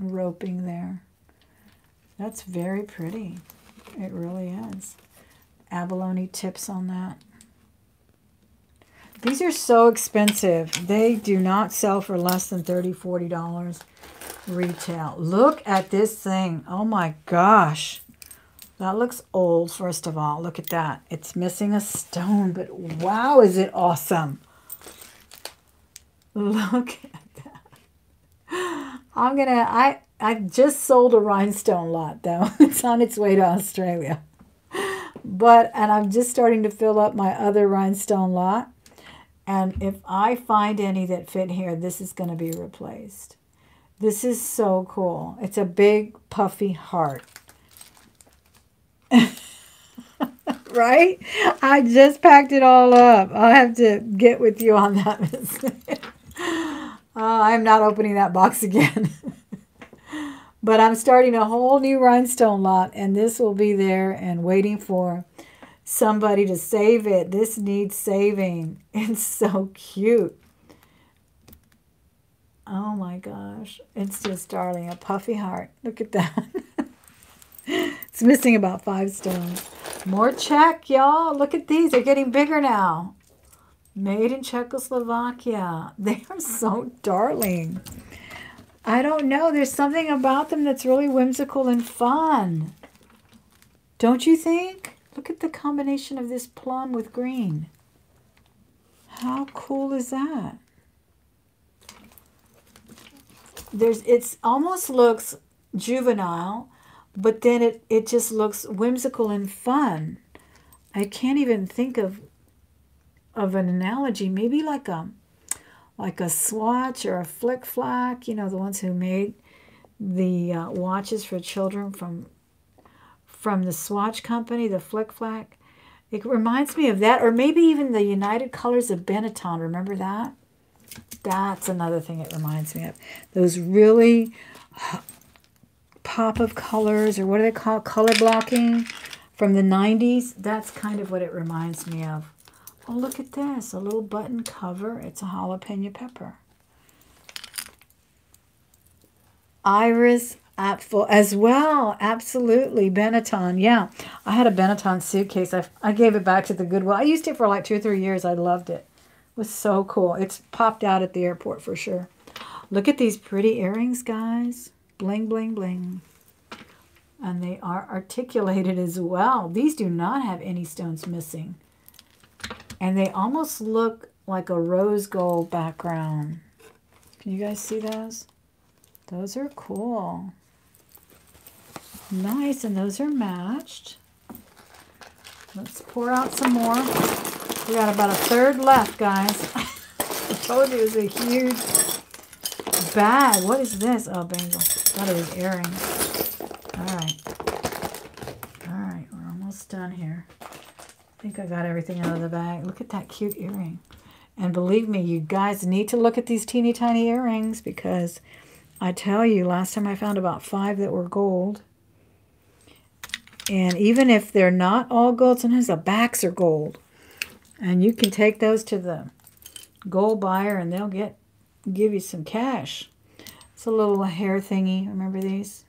roping there. That's very pretty. It really is. Abalone tips on that. These are so expensive. They do not sell for less than thirty dollars, forty dollars retail. Look at this thing. Oh, my gosh. That looks old, first of all. Look at that. It's missing a stone, but wow, is it awesome. Look at that. I'm going to... I I just sold a rhinestone lot, though. It's on its way to Australia. But, and I'm just starting to fill up my other rhinestone lot. And if I find any that fit here, this is going to be replaced. This is so cool. It's a big puffy heart. Right? I just packed it all up. I'll have to get with you on that. uh, I'm not opening that box again. But I'm starting a whole new rhinestone lot, and this will be there and waiting for somebody to save it. This needs saving. It's so cute. Oh my gosh. It's just darling. A puffy heart. Look at that. It's missing about five stones. More Czech, y'all. Look at these. They're getting bigger now. Made in Czechoslovakia. They are so darling. I don't know. There's something about them that's really whimsical and fun. Don't you think? Look at the combination of this plum with green. How cool is that? There's, it's almost looks juvenile, but then it, it just looks whimsical and fun. I can't even think of of an analogy. Maybe like a like a Swatch or a Flick Flack, you know, the ones who made the uh, watches for children from from the Swatch company, the Flick Flack. It reminds me of that, or maybe even the United Colors of Benetton. Remember that? That's another thing it reminds me of. Those really pop of colors, or what do they call color blocking from the nineties. That's kind of what it reminds me of. Oh, look at this, a little button cover. It's a jalapeno pepper. Iris Apfel as well, absolutely. Benetton, yeah. I had a Benetton suitcase. I, I gave it back to the Goodwill. I used it for like two or three years. I loved it. It was so cool. It's popped out at the airport for sure. Look at these pretty earrings, guys. Bling, bling, bling. And they are articulated as well. These do not have any stones missing. And they almost look like a rose gold background. Can you guys see those? Those are cool. Nice, and those are matched. Let's pour out some more. We got about a third left, guys. I told you it was a huge bag. What is this? Oh, bangle. That is earrings. All right. All right, we're almost done here. I think I got everything out of the bag. Look at that cute earring. And believe me, you guys need to look at these teeny tiny earrings, because I tell you, last time I found about five that were gold. And even if they're not all gold, sometimes the backs are gold. And you can take those to the gold buyer and they'll get give you some cash. It's a little hair thingy. Remember these?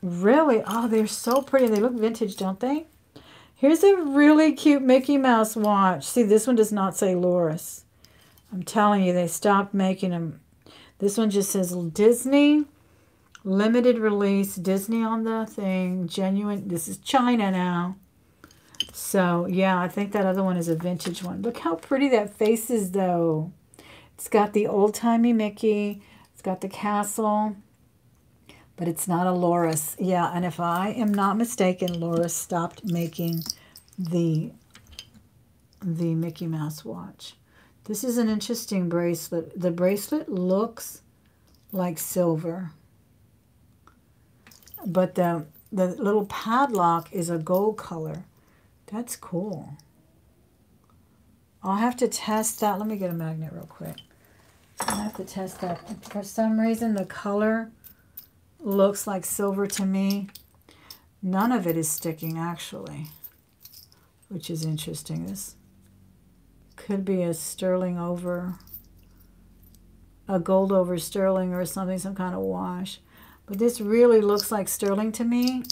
Really? Oh, they're so pretty. They look vintage, don't they? Here's a really cute Mickey Mouse watch. See, this one does not say Lorus. I'm telling you, they stopped making them. This one just says Disney, limited release, Disney on the thing, genuine. This is China now. So, yeah, I think that other one is a vintage one. Look how pretty that face is, though. It's got the old-timey Mickey. It's got the castle. But it's not a Lorus. Yeah, and if I am not mistaken, Lorus stopped making the, the Mickey Mouse watch. This is an interesting bracelet. The bracelet looks like silver. But the, the little padlock is a gold color. That's cool. I'll have to test that. Let me get a magnet real quick. I'll have to test that. For some reason, the color looks like silver to me. None of it is sticking, actually, which is interesting. This could be a sterling over, a gold over sterling or something, some kind of wash. But this really looks like sterling to me.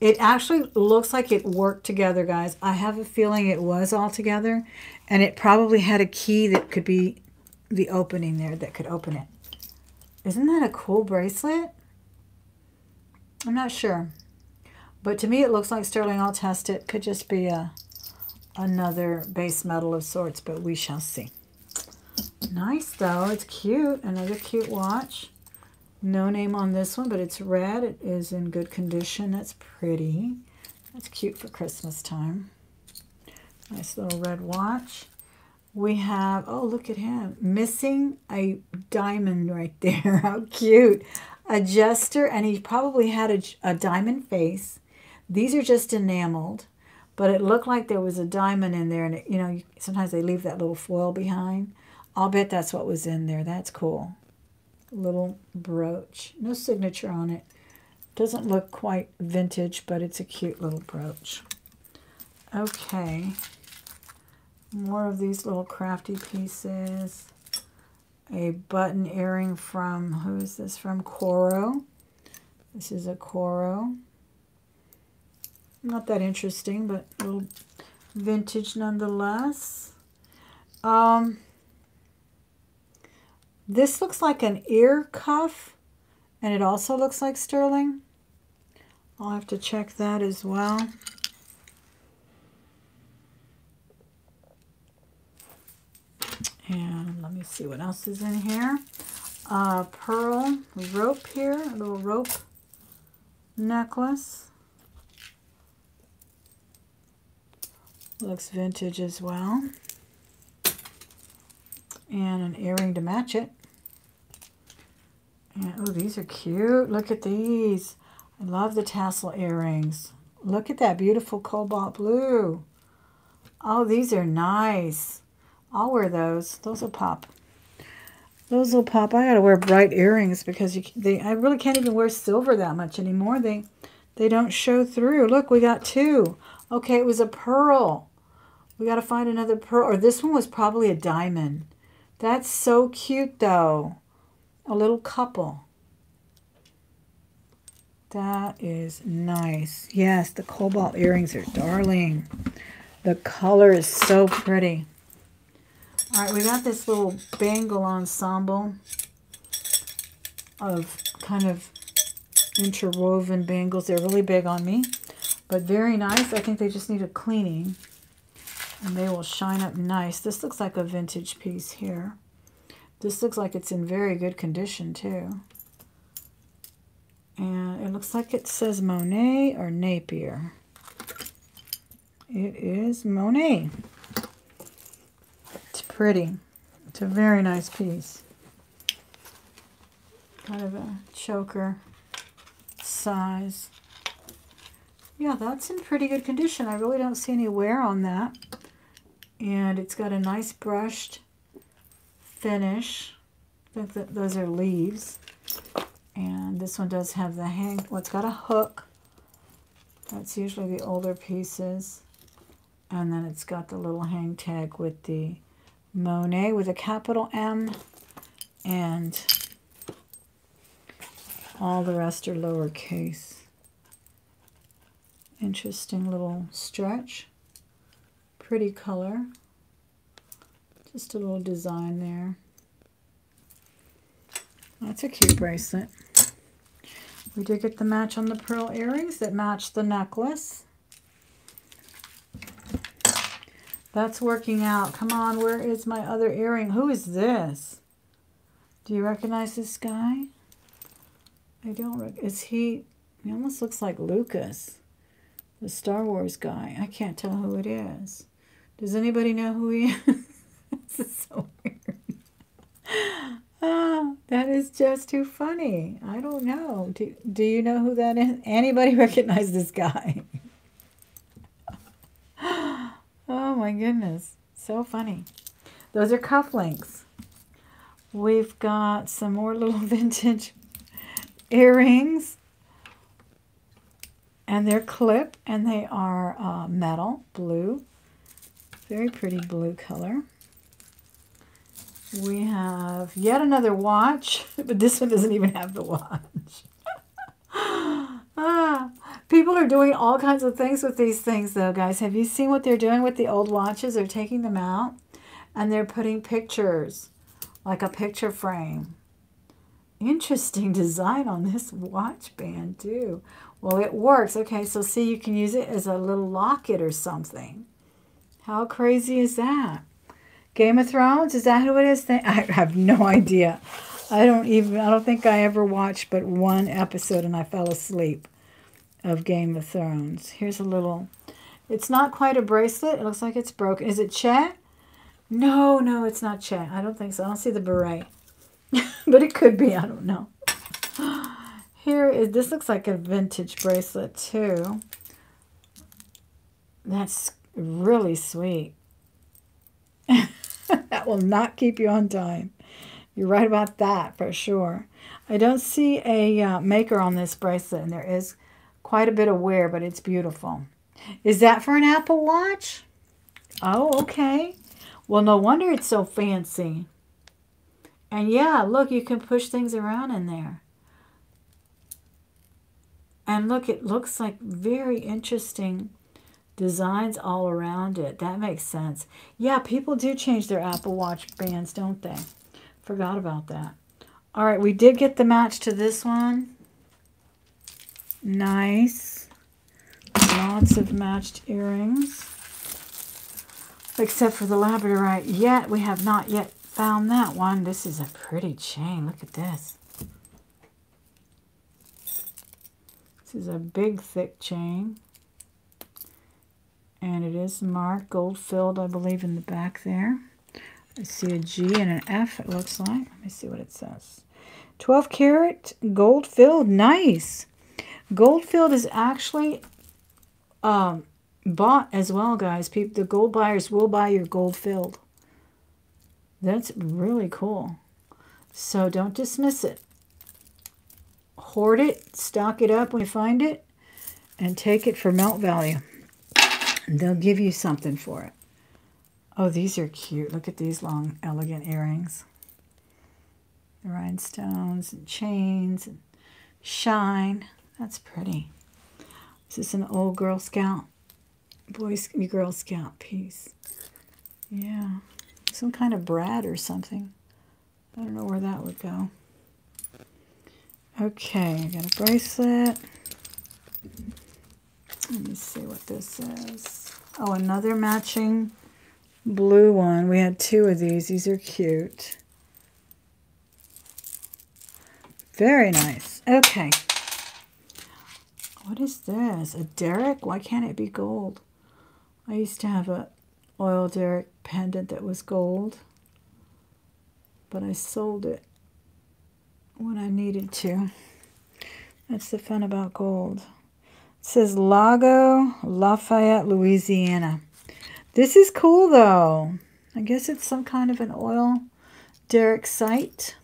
It actually looks like it worked together, guys. I have a feeling it was all together, and it probably had a key that could be the opening there that could open it. Isn't that a cool bracelet? I'm not sure. But to me, it looks like sterling. I'll test it. Could just be a, another base metal of sorts, but we shall see. Nice, though. It's cute. Another cute watch. No name on this one, but it's red. It is in good condition. That's pretty. That's cute for Christmas time. Nice little red watch. we have, oh, look at him, missing a diamond right there. How cute. A jester, and he probably had a, a diamond face. These are just enameled, but it looked like there was a diamond in there, and it, you know, sometimes they leave that little foil behind. I'll bet that's what was in there. That's cool. Little brooch. No signature on it. Doesn't look quite vintage, but it's a cute little brooch. Okay. More of these little crafty pieces. A button earring from, who is this from? Coro. This is a Coro. Not that interesting, but a little vintage nonetheless. Um, this looks like an ear cuff, and it also looks like sterling. I'll have to check that as well. And let me see what else is in here. Uh, pearl rope here, a little rope necklace. Looks vintage as well. And an earring to match it. And, oh, these are cute. Look at these. I love the tassel earrings. Look at that beautiful cobalt blue. Oh, these are nice. I'll wear those. Those will pop. Those will pop. I gotta wear bright earrings because you, they. I really can't even wear silver that much anymore. They, they don't show through. Look, we got two. Okay, it was a pearl. We gotta find another pearl. Or this one was probably a diamond. That's so cute though. A little couple. That is nice. Yes, the cobalt earrings are darling. The color is so pretty. All right, we got this little bangle ensemble of kind of interwoven bangles. They're really big on me, but very nice. I think they just need a cleaning, and they will shine up nice. This looks like a vintage piece here. This looks like it's in very good condition, too. And it looks like it says Monet or Napier. It is Monet. Pretty. It's a very nice piece. Kind of a choker size. Yeah, that's in pretty good condition. I really don't see any wear on that. And it's got a nice brushed finish. I think that those are leaves. And this one does have the hang. Well, it's got a hook. That's usually the older pieces. And then it's got the little hang tag with the Monet with a capital M, and all the rest are lowercase. Interesting little stretch. Pretty color. Just a little design there. That's a cute bracelet. We did get the match on the pearl earrings that matched the necklace. That's working out. Come on, where is my other earring? Who is this? Do you recognize this guy? I don't recognize. Is he? He almost looks like Lucas, the Star Wars guy. I can't tell who it is. Does anybody know who he is? This is so weird. Ah, that is just too funny. I don't know. Do, do you know who that is? Anybody recognize this guy? Oh my goodness, so funny. Those are cufflinks. We've got some more little vintage earrings. And they're clip, and they are uh, metal, blue. Very pretty blue color. We have yet another watch, but this one doesn't even have the watch. Ah, people are doing all kinds of things with these things, though, guys. Have you seen what they're doing with the old watches? They're taking them out, and they're putting pictures, like a picture frame. Interesting design on this watch band, too. Well, it works. Okay, so see, you can use it as a little locket or something. How crazy is that? Game of Thrones? Is that who it is? I have no idea. I don't even, I don't think I ever watched but one episode, and I fell asleep, of Game of Thrones. Here's a little, it's not quite a bracelet. It looks like it's broken. Is it Chet? No, no, it's not Czech. I don't think so. I don't see the beret. But it could be. I don't know. Here is, this looks like a vintage bracelet too. That's really sweet. That will not keep you on time. You're right about that for sure. I don't see a uh, maker on this bracelet, and there is quite a bit of wear, but it's beautiful. Is that for an Apple Watch? Oh, okay. Well, no wonder it's so fancy. And yeah, look, you can push things around in there. And look, it looks like very interesting designs all around it. That makes sense. Yeah, people do change their Apple Watch bands, don't they? Forgot about that. All right, we did get the match to this one. Nice. Lots of matched earrings. Except for the labradorite. Yet, we have not yet found that one. This is a pretty chain. Look at this. This is a big, thick chain. And it is marked gold filled, I believe, in the back there. I see a G and an F, it looks like. Let me see what it says. twelve karat gold filled. Nice. Gold filled is actually um, bought as well, guys. People, the gold buyers will buy your gold filled. That's really cool. So don't dismiss it. Hoard it. Stock it up when you find it. And take it for melt value. They'll give you something for it. Oh, these are cute. Look at these long, elegant earrings. The rhinestones and chains and shine. That's pretty. Is this an old Girl Scout? Boy, Girl Scout piece. Yeah. Some kind of brad or something. I don't know where that would go. Okay, I got a bracelet. Let me see what this is. Oh, another matching blue one. We had two of these. These are cute. Very nice. Okay. What is this? A derrick? Why can't it be gold? I used to have a oil derrick pendant that was gold, but I sold it when I needed to. That's the fun about gold. It says Lago Lafayette, Louisiana. This is cool, though. I guess it's some kind of an oil derrick site.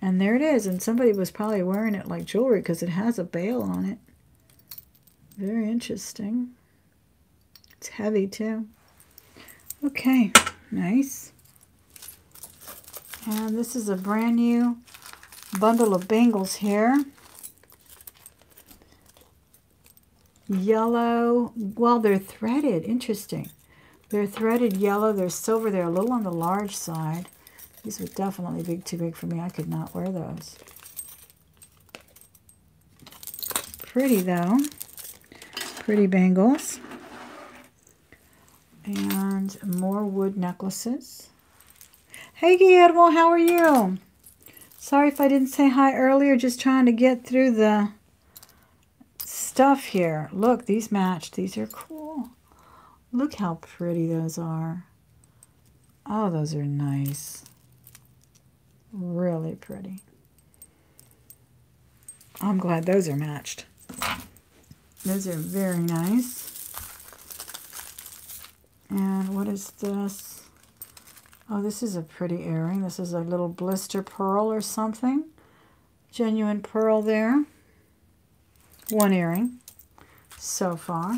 And there it is. And somebody was probably wearing it like jewelry because it has a bail on it. Very interesting. It's heavy, too. Okay, nice. And this is a brand new bundle of bangles here. Yellow, well, they're threaded. Interesting. They're threaded yellow. They're silver. They're a little on the large side. These were definitely big, too big for me. I could not wear those. Pretty, though. Pretty bangles. And more wood necklaces. Hey, Guillermo, how are you? Sorry if I didn't say hi earlier. Just trying to get through the stuff here. Look, these matched. These are cool. Look how pretty those are. Oh, those are nice. Really pretty. I'm glad those are matched. Those are very nice. And what is this? Oh, this is a pretty earring. This is a little blister pearl or something. Genuine pearl there. One earring so far.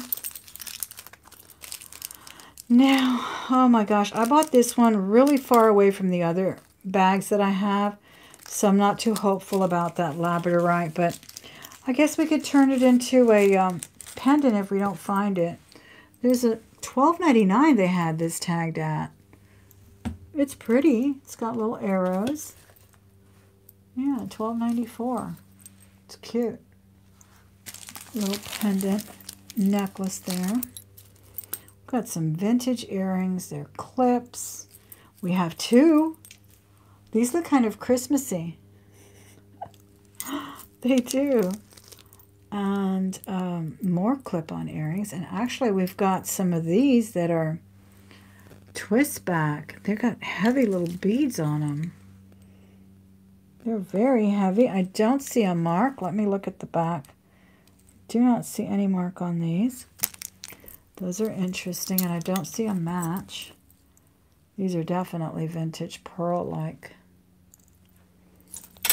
Now, oh my gosh, I bought this one really far away from the other bags that I have, so I'm not too hopeful about that labradorite, but I guess we could turn it into a um, pendant if we don't find it. There's a twelve ninety-nine they had this tagged at. It's pretty. It's got little arrows. Yeah, twelve ninety-four. It's cute. Little pendant necklace there. We've got some vintage earrings. They're clips. We have two. These look kind of Christmassy. They do. And um, more clip-on earrings. And actually, we've got some of these that are twist back. They've got heavy little beads on them. They're very heavy. I don't see a mark. Let me look at the back. Do not see any mark on these. Those are interesting, and I don't see a match. These are definitely vintage pearl-like.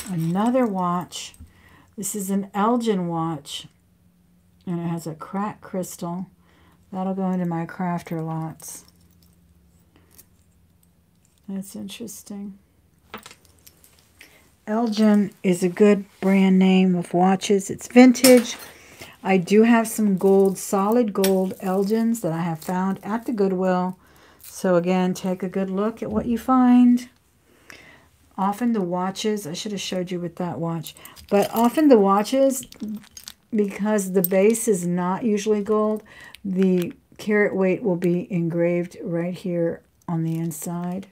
Another watch. This is an Elgin watch, and it has a cracked crystal. That'll go into my crafter lots. That's interesting. Elgin is a good brand name of watches. It's vintage. I do have some gold, solid gold Elgins that I have found at the Goodwill. So again, take a good look at what you find. Often the watches, I should have showed you with that watch, but often the watches, because the base is not usually gold, the carat weight will be engraved right here on the inside.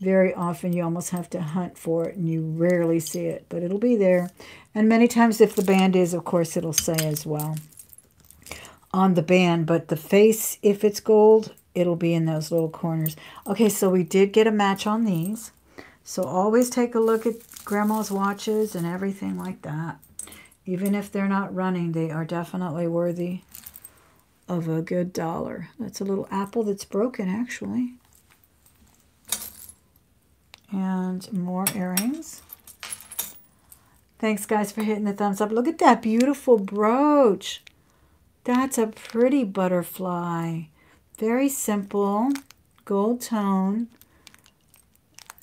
Very often you almost have to hunt for it, and you rarely see it, but it'll be there. And many times if the band is, of course, it'll say as well on the band, but the face, if it's gold, it'll be in those little corners. Okay, so we did get a match on these. So always take a look at grandma's watches and everything like that. Even if they're not running, they are definitely worthy of a good dollar. That's a little apple that's broken, actually. And more earrings. Thanks, guys, for hitting the thumbs up. Look at that beautiful brooch. That's a pretty butterfly. Very simple, gold tone,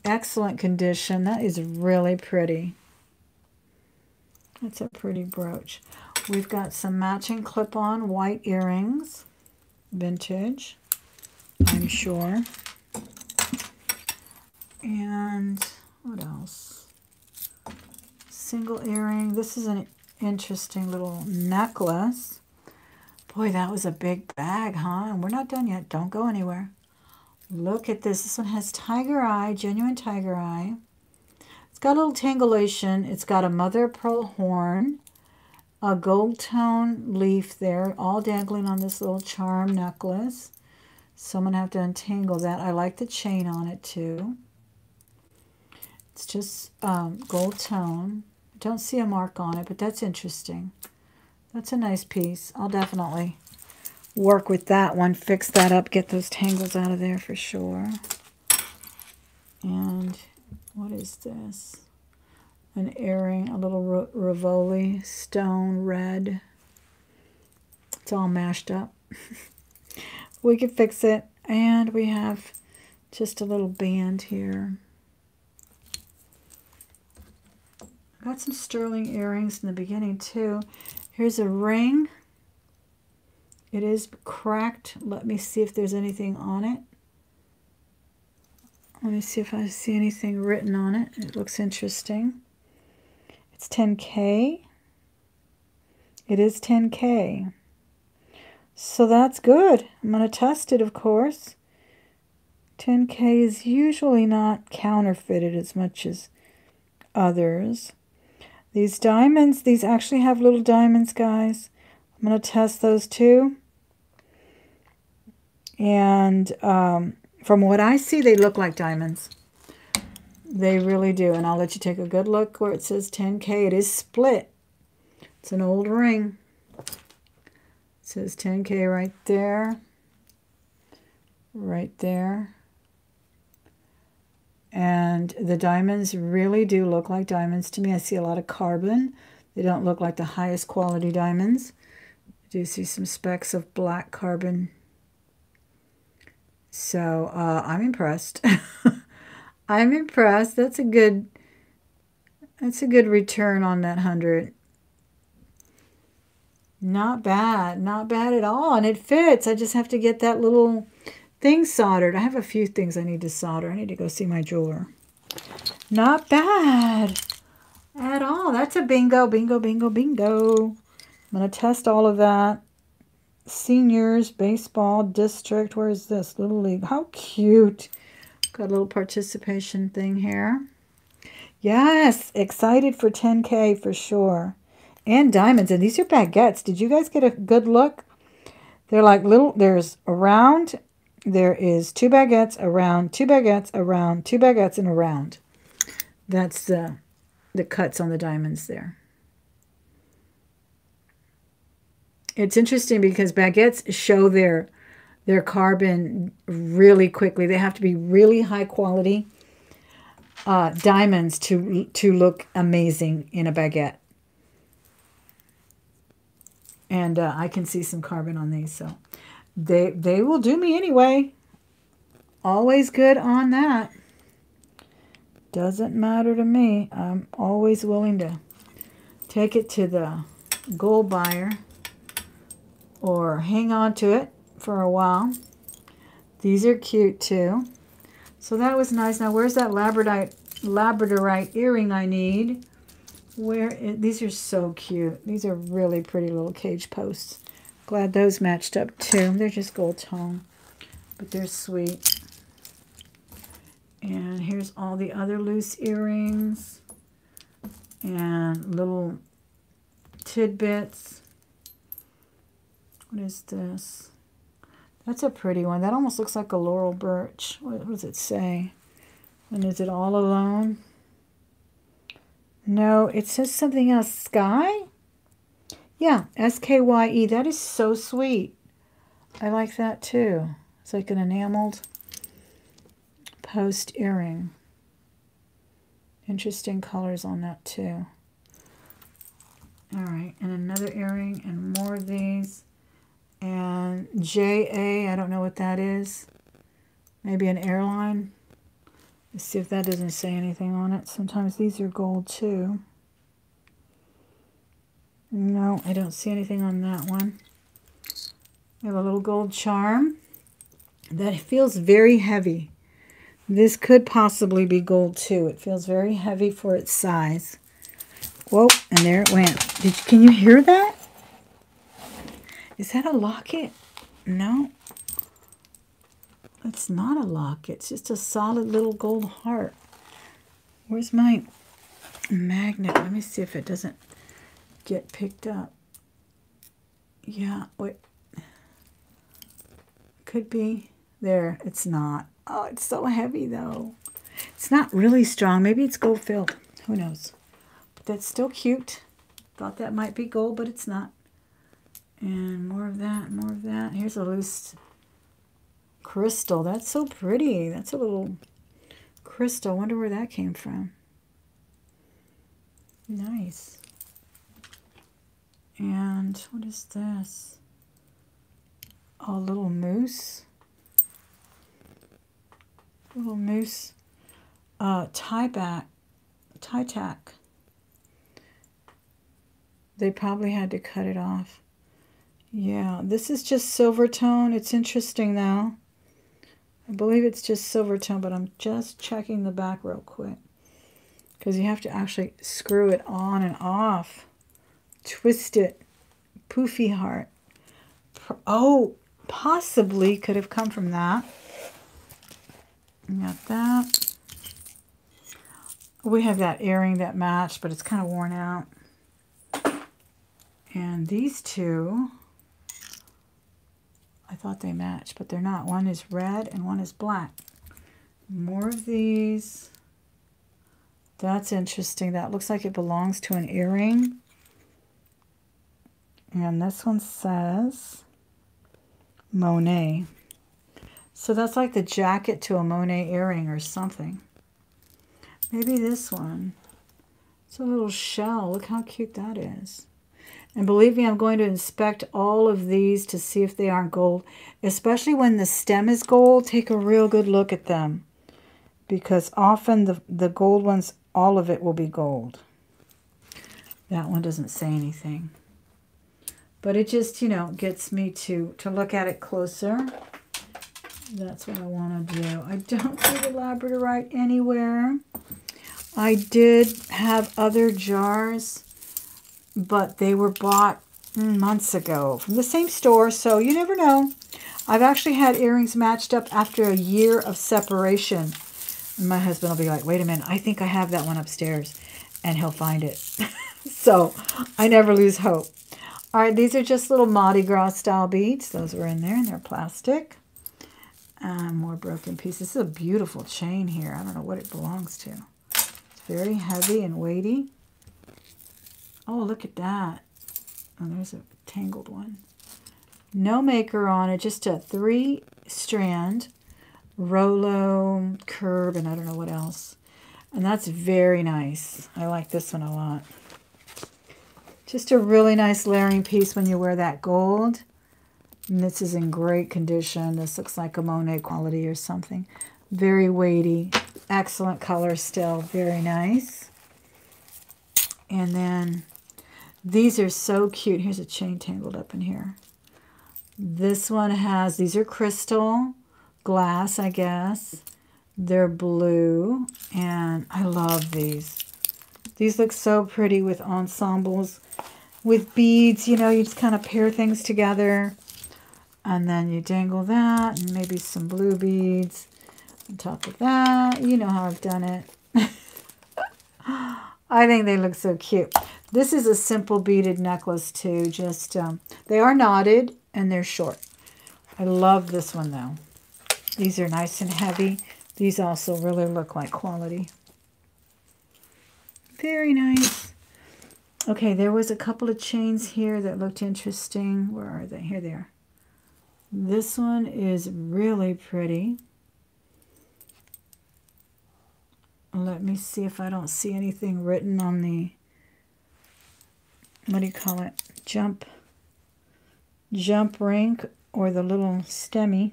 excellent condition. That is really pretty. That's a pretty brooch. We've got some matching clip-on white earrings, vintage, I'm sure. And what else? Single earring. This is an interesting little necklace. Boy, that was a big bag, huh? And we're not done yet. Don't go anywhere. Look at this. This one has tiger eye, genuine tiger eye. It's got a little tangulation. It's got a mother-of-pearl horn, a gold tone leaf there, all dangling on this little charm necklace. So I'm going to have to untangle that. I like the chain on it, too. It's just um, gold tone. I don't see a mark on it, but that's interesting. That's a nice piece. I'll definitely work with that one, fix that up, get those tangles out of there for sure. And what is this? An earring, a little Rivoli stone red. It's all mashed up. We can fix it. And we have just a little band here. I got some sterling earrings in the beginning too. Here's a ring. It is cracked. Let me see if there's anything on it. Let me see if I see anything written on it. It looks interesting. It's ten K. It is ten K. So that's good. I'm going to test it, of course. ten K is usually not counterfeited as much as others. These diamonds, these actually have little diamonds, guys. I'm going to test those too. And um, from what I see, they look like diamonds. They really do. And I'll let you take a good look where it says ten K. It is split. It's an old ring. It says ten K right there. Right there. And the diamonds really do look like diamonds to me. I see a lot of carbon. They don't look like the highest quality diamonds. I do see some specks of black carbon. So uh, I'm impressed. I'm impressed. That's a good. That's a good return on that hundred. Not bad. Not bad at all. And it fits. I just have to get that little things soldered. I have a few things I need to solder. I need to go see my jeweler. Not bad at all. That's a bingo, bingo, bingo, bingo. I'm going to test all of that. Seniors, baseball, district. Where is this? Little League. How cute. Got a little participation thing here. Yes, excited for ten K for sure. And diamonds. And these are baguettes. Did you guys get a good look? They're like little, there's a round there is two baguettes, a round, two baguettes, a round, two baguettes, and a round. That's the, the cuts on the diamonds there. It's interesting because baguettes show their, their carbon really quickly. They have to be really high quality uh, diamonds to, to look amazing in a baguette. And uh, I can see some carbon on these, so they, they will do me anyway. Always good on that. Doesn't matter to me. I'm always willing to take it to the gold buyer or hang on to it for a while. These are cute too. So that was nice. Now where's that labradorite, labradorite earring I need? Where is, these are so cute. These are really pretty little cage posts. Glad those matched up too. They're just gold tone, but they're sweet. And here's all the other loose earrings and little tidbits. What is this? That's a pretty one. That almost looks like a laurel birch. What does it say? And is it all alone? No, it says something else. Sky? Yeah, S K Y E. That is so sweet. I like that too. It's like an enameled post earring. Interesting colors on that too. All right, and another earring and more of these. And J A, I don't know what that is. Maybe an airline. Let's see if that doesn't say anything on it. Sometimes these are gold too. No, I don't see anything on that one. We have a little gold charm that feels very heavy. This could possibly be gold too. It feels very heavy for its size. Whoa, and there it went. Did you, can you hear that? Is that a locket? No. It's not a locket. It's just a solid little gold heart. Where's my magnet? Let me see if it doesn't get picked up. Yeah, wait. Could be. There, it's not. Oh, it's so heavy though. It's not really strong. Maybe it's gold filled. Who knows? But that's still cute. Thought that might be gold, but it's not. And more of that, more of that. Here's a loose crystal. That's so pretty. That's a little crystal. I wonder where that came from. Nice. And what is this? A little moose. A little moose. Uh, tie back. Tie tack. They probably had to cut it off. Yeah, this is just silver tone. It's interesting though. I believe it's just silver tone, but I'm just checking the back real quick because you have to actually screw it on and off. Twist it. Poofy heart. Oh, possibly could have come from that. Got that. We have that earring that matched, but it's kind of worn out. And these two, I thought they matched, but they're not. One is red and one is black. More of these. That's interesting. That looks like it belongs to an earring. And this one says Monet. So that's like the jacket to a Monet earring or something. Maybe this one. It's a little shell. Look how cute that is. And believe me, I'm going to inspect all of these to see if they aren't gold. Especially when the stem is gold, take a real good look at them. Because often the, the gold ones, all of it will be gold. That one doesn't say anything. But it just, you know, gets me to, to look at it closer. That's what I want to do. I don't see the labradorite anywhere. I did have other jars, but they were bought months ago from the same store, so you never know. I've actually had earrings matched up after a year of separation. And my husband will be like, wait a minute, I think I have that one upstairs, and he'll find it. So I never lose hope. All right, these are just little Mardi Gras style beads. Those were in there, and they're plastic. Uh, more broken pieces. This is a beautiful chain here. I don't know what it belongs to. It's very heavy and weighty. Oh, look at that. Oh, there's a tangled one. No maker on it. Just a three-strand Rolo, curb, and I don't know what else. And that's very nice. I like this one a lot. Just a really nice layering piece when you wear that gold. And this is in great condition. This looks like a Monet quality or something. Very weighty. Excellent color still. Very nice. And then these are so cute. Here's a chain tangled up in here. This one has, these are crystal glass, I guess. They're blue. And I love these. These look so pretty with ensembles, with beads. You know, you just kind of pair things together. And then you dangle that and maybe some blue beads on top of that. You know how I've done it. I think they look so cute. This is a simple beaded necklace too. Just um, they are knotted and they're short. I love this one though. These are nice and heavy. These also really look like quality. Very nice. Okay, there was a couple of chains here that looked interesting. Where are they? Here they are. This one is really pretty. Let me see if I don't see anything written on the, what do you call it, jump, jump ring or the little stemmy.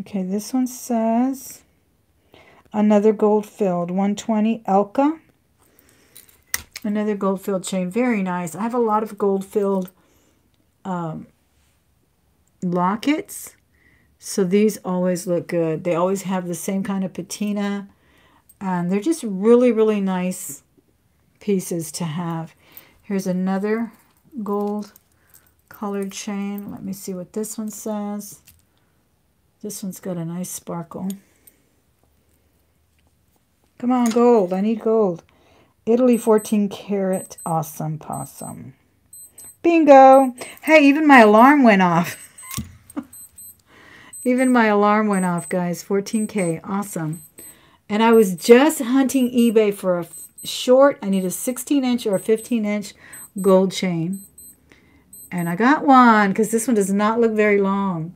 Okay, this one says, another gold filled, one twenty Elka. Another gold filled chain, very nice. I have a lot of gold filled um, lockets, so these always look good. They always have the same kind of patina, and they're just really really nice pieces to have. Here's another gold colored chain. Let me see what this one says. This one's got a nice sparkle. Come on, gold, I need gold. Italy fourteen karat awesome possum. Bingo. Hey, even my alarm went off. Even my alarm went off, guys. fourteen K. Awesome. And I was just hunting eBay for a short. I need a sixteen inch or a fifteen inch gold chain. And I got one because this one does not look very long.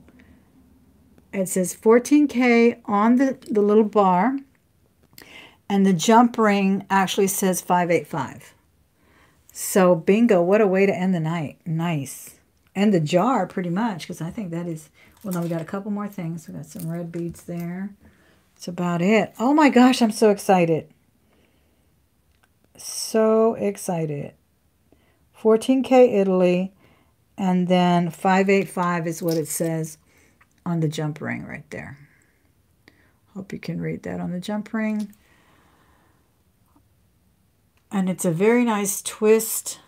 It says fourteen K on the, the little bar. And the jump ring actually says five eighty-five. So bingo. What a way to end the night. Nice. And the jar pretty much, because I think that is... Well, now we got a couple more things. We got some red beads there. That's about it. Oh my gosh, I'm so excited. So excited. fourteen K Italy, and then five eighty-five is what it says on the jump ring right there. Hope you can read that on the jump ring. And it's a very nice twist.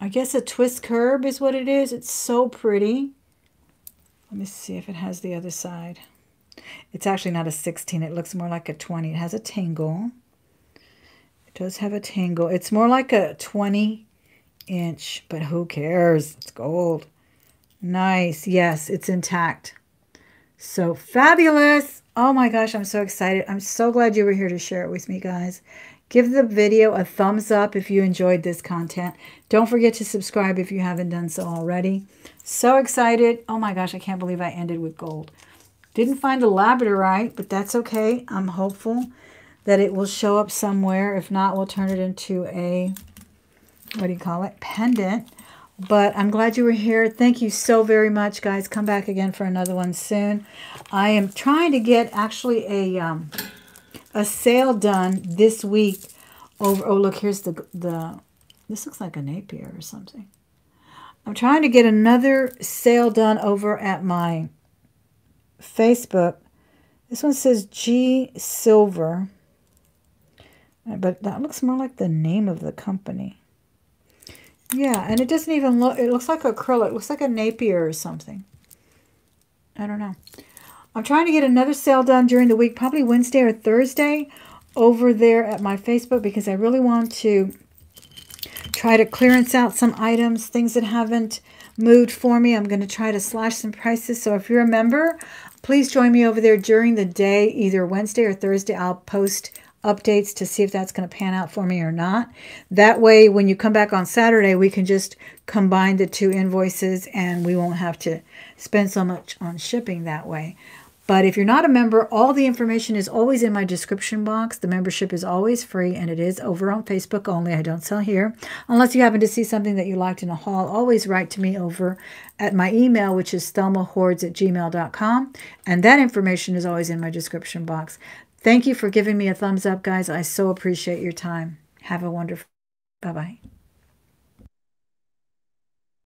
I guess a twist curb is what it is. It's so pretty. Let me see if it has the other side. It's actually not a sixteen. It looks more like a twenty. It has a tangle. It does have a tangle. It's more like a twenty inch, but who cares? It's gold. Nice. Yes, it's intact. So fabulous. Oh my gosh, I'm so excited. I'm so glad you were here to share it with me, guys. Give the video a thumbs up if you enjoyed this content. Don't forget to subscribe if you haven't done so already. So excited. Oh my gosh, I can't believe I ended with gold. Didn't find a labradorite, but that's okay. I'm hopeful that it will show up somewhere. If not, we'll turn it into a, what do you call it, pendant. But I'm glad you were here. Thank you so very much, guys. Come back again for another one soon. I am trying to get actually a... Um, a sale done this week over, oh look, here's the, the, this looks like a Napier or something. I'm trying to get another sale done over at my Facebook. This one says G Silver, but that looks more like the name of the company. Yeah, and it doesn't even look, it looks like acrylic, it looks like a Napier or something. I don't know. I'm trying to get another sale done during the week, probably Wednesday or Thursday, over there at my Facebook, because I really want to try to clearance out some items, things that haven't mood for me. I'm going to try to slash some prices. So if you're a member, please join me over there during the day, either Wednesday or Thursday. I'll post updates to see if that's going to pan out for me or not. That way, when you come back on Saturday, we can just combine the two invoices and we won't have to spend so much on shipping that way. But if you're not a member, all the information is always in my description box. The membership is always free, and it is over on Facebook only. I don't sell here. Unless you happen to see something that you liked in a haul, always write to me over at my email, which is thelma hordes at gmail dot com. And that information is always in my description box. Thank you for giving me a thumbs up, guys. I so appreciate your time. Have a wonderful day. Bye-bye.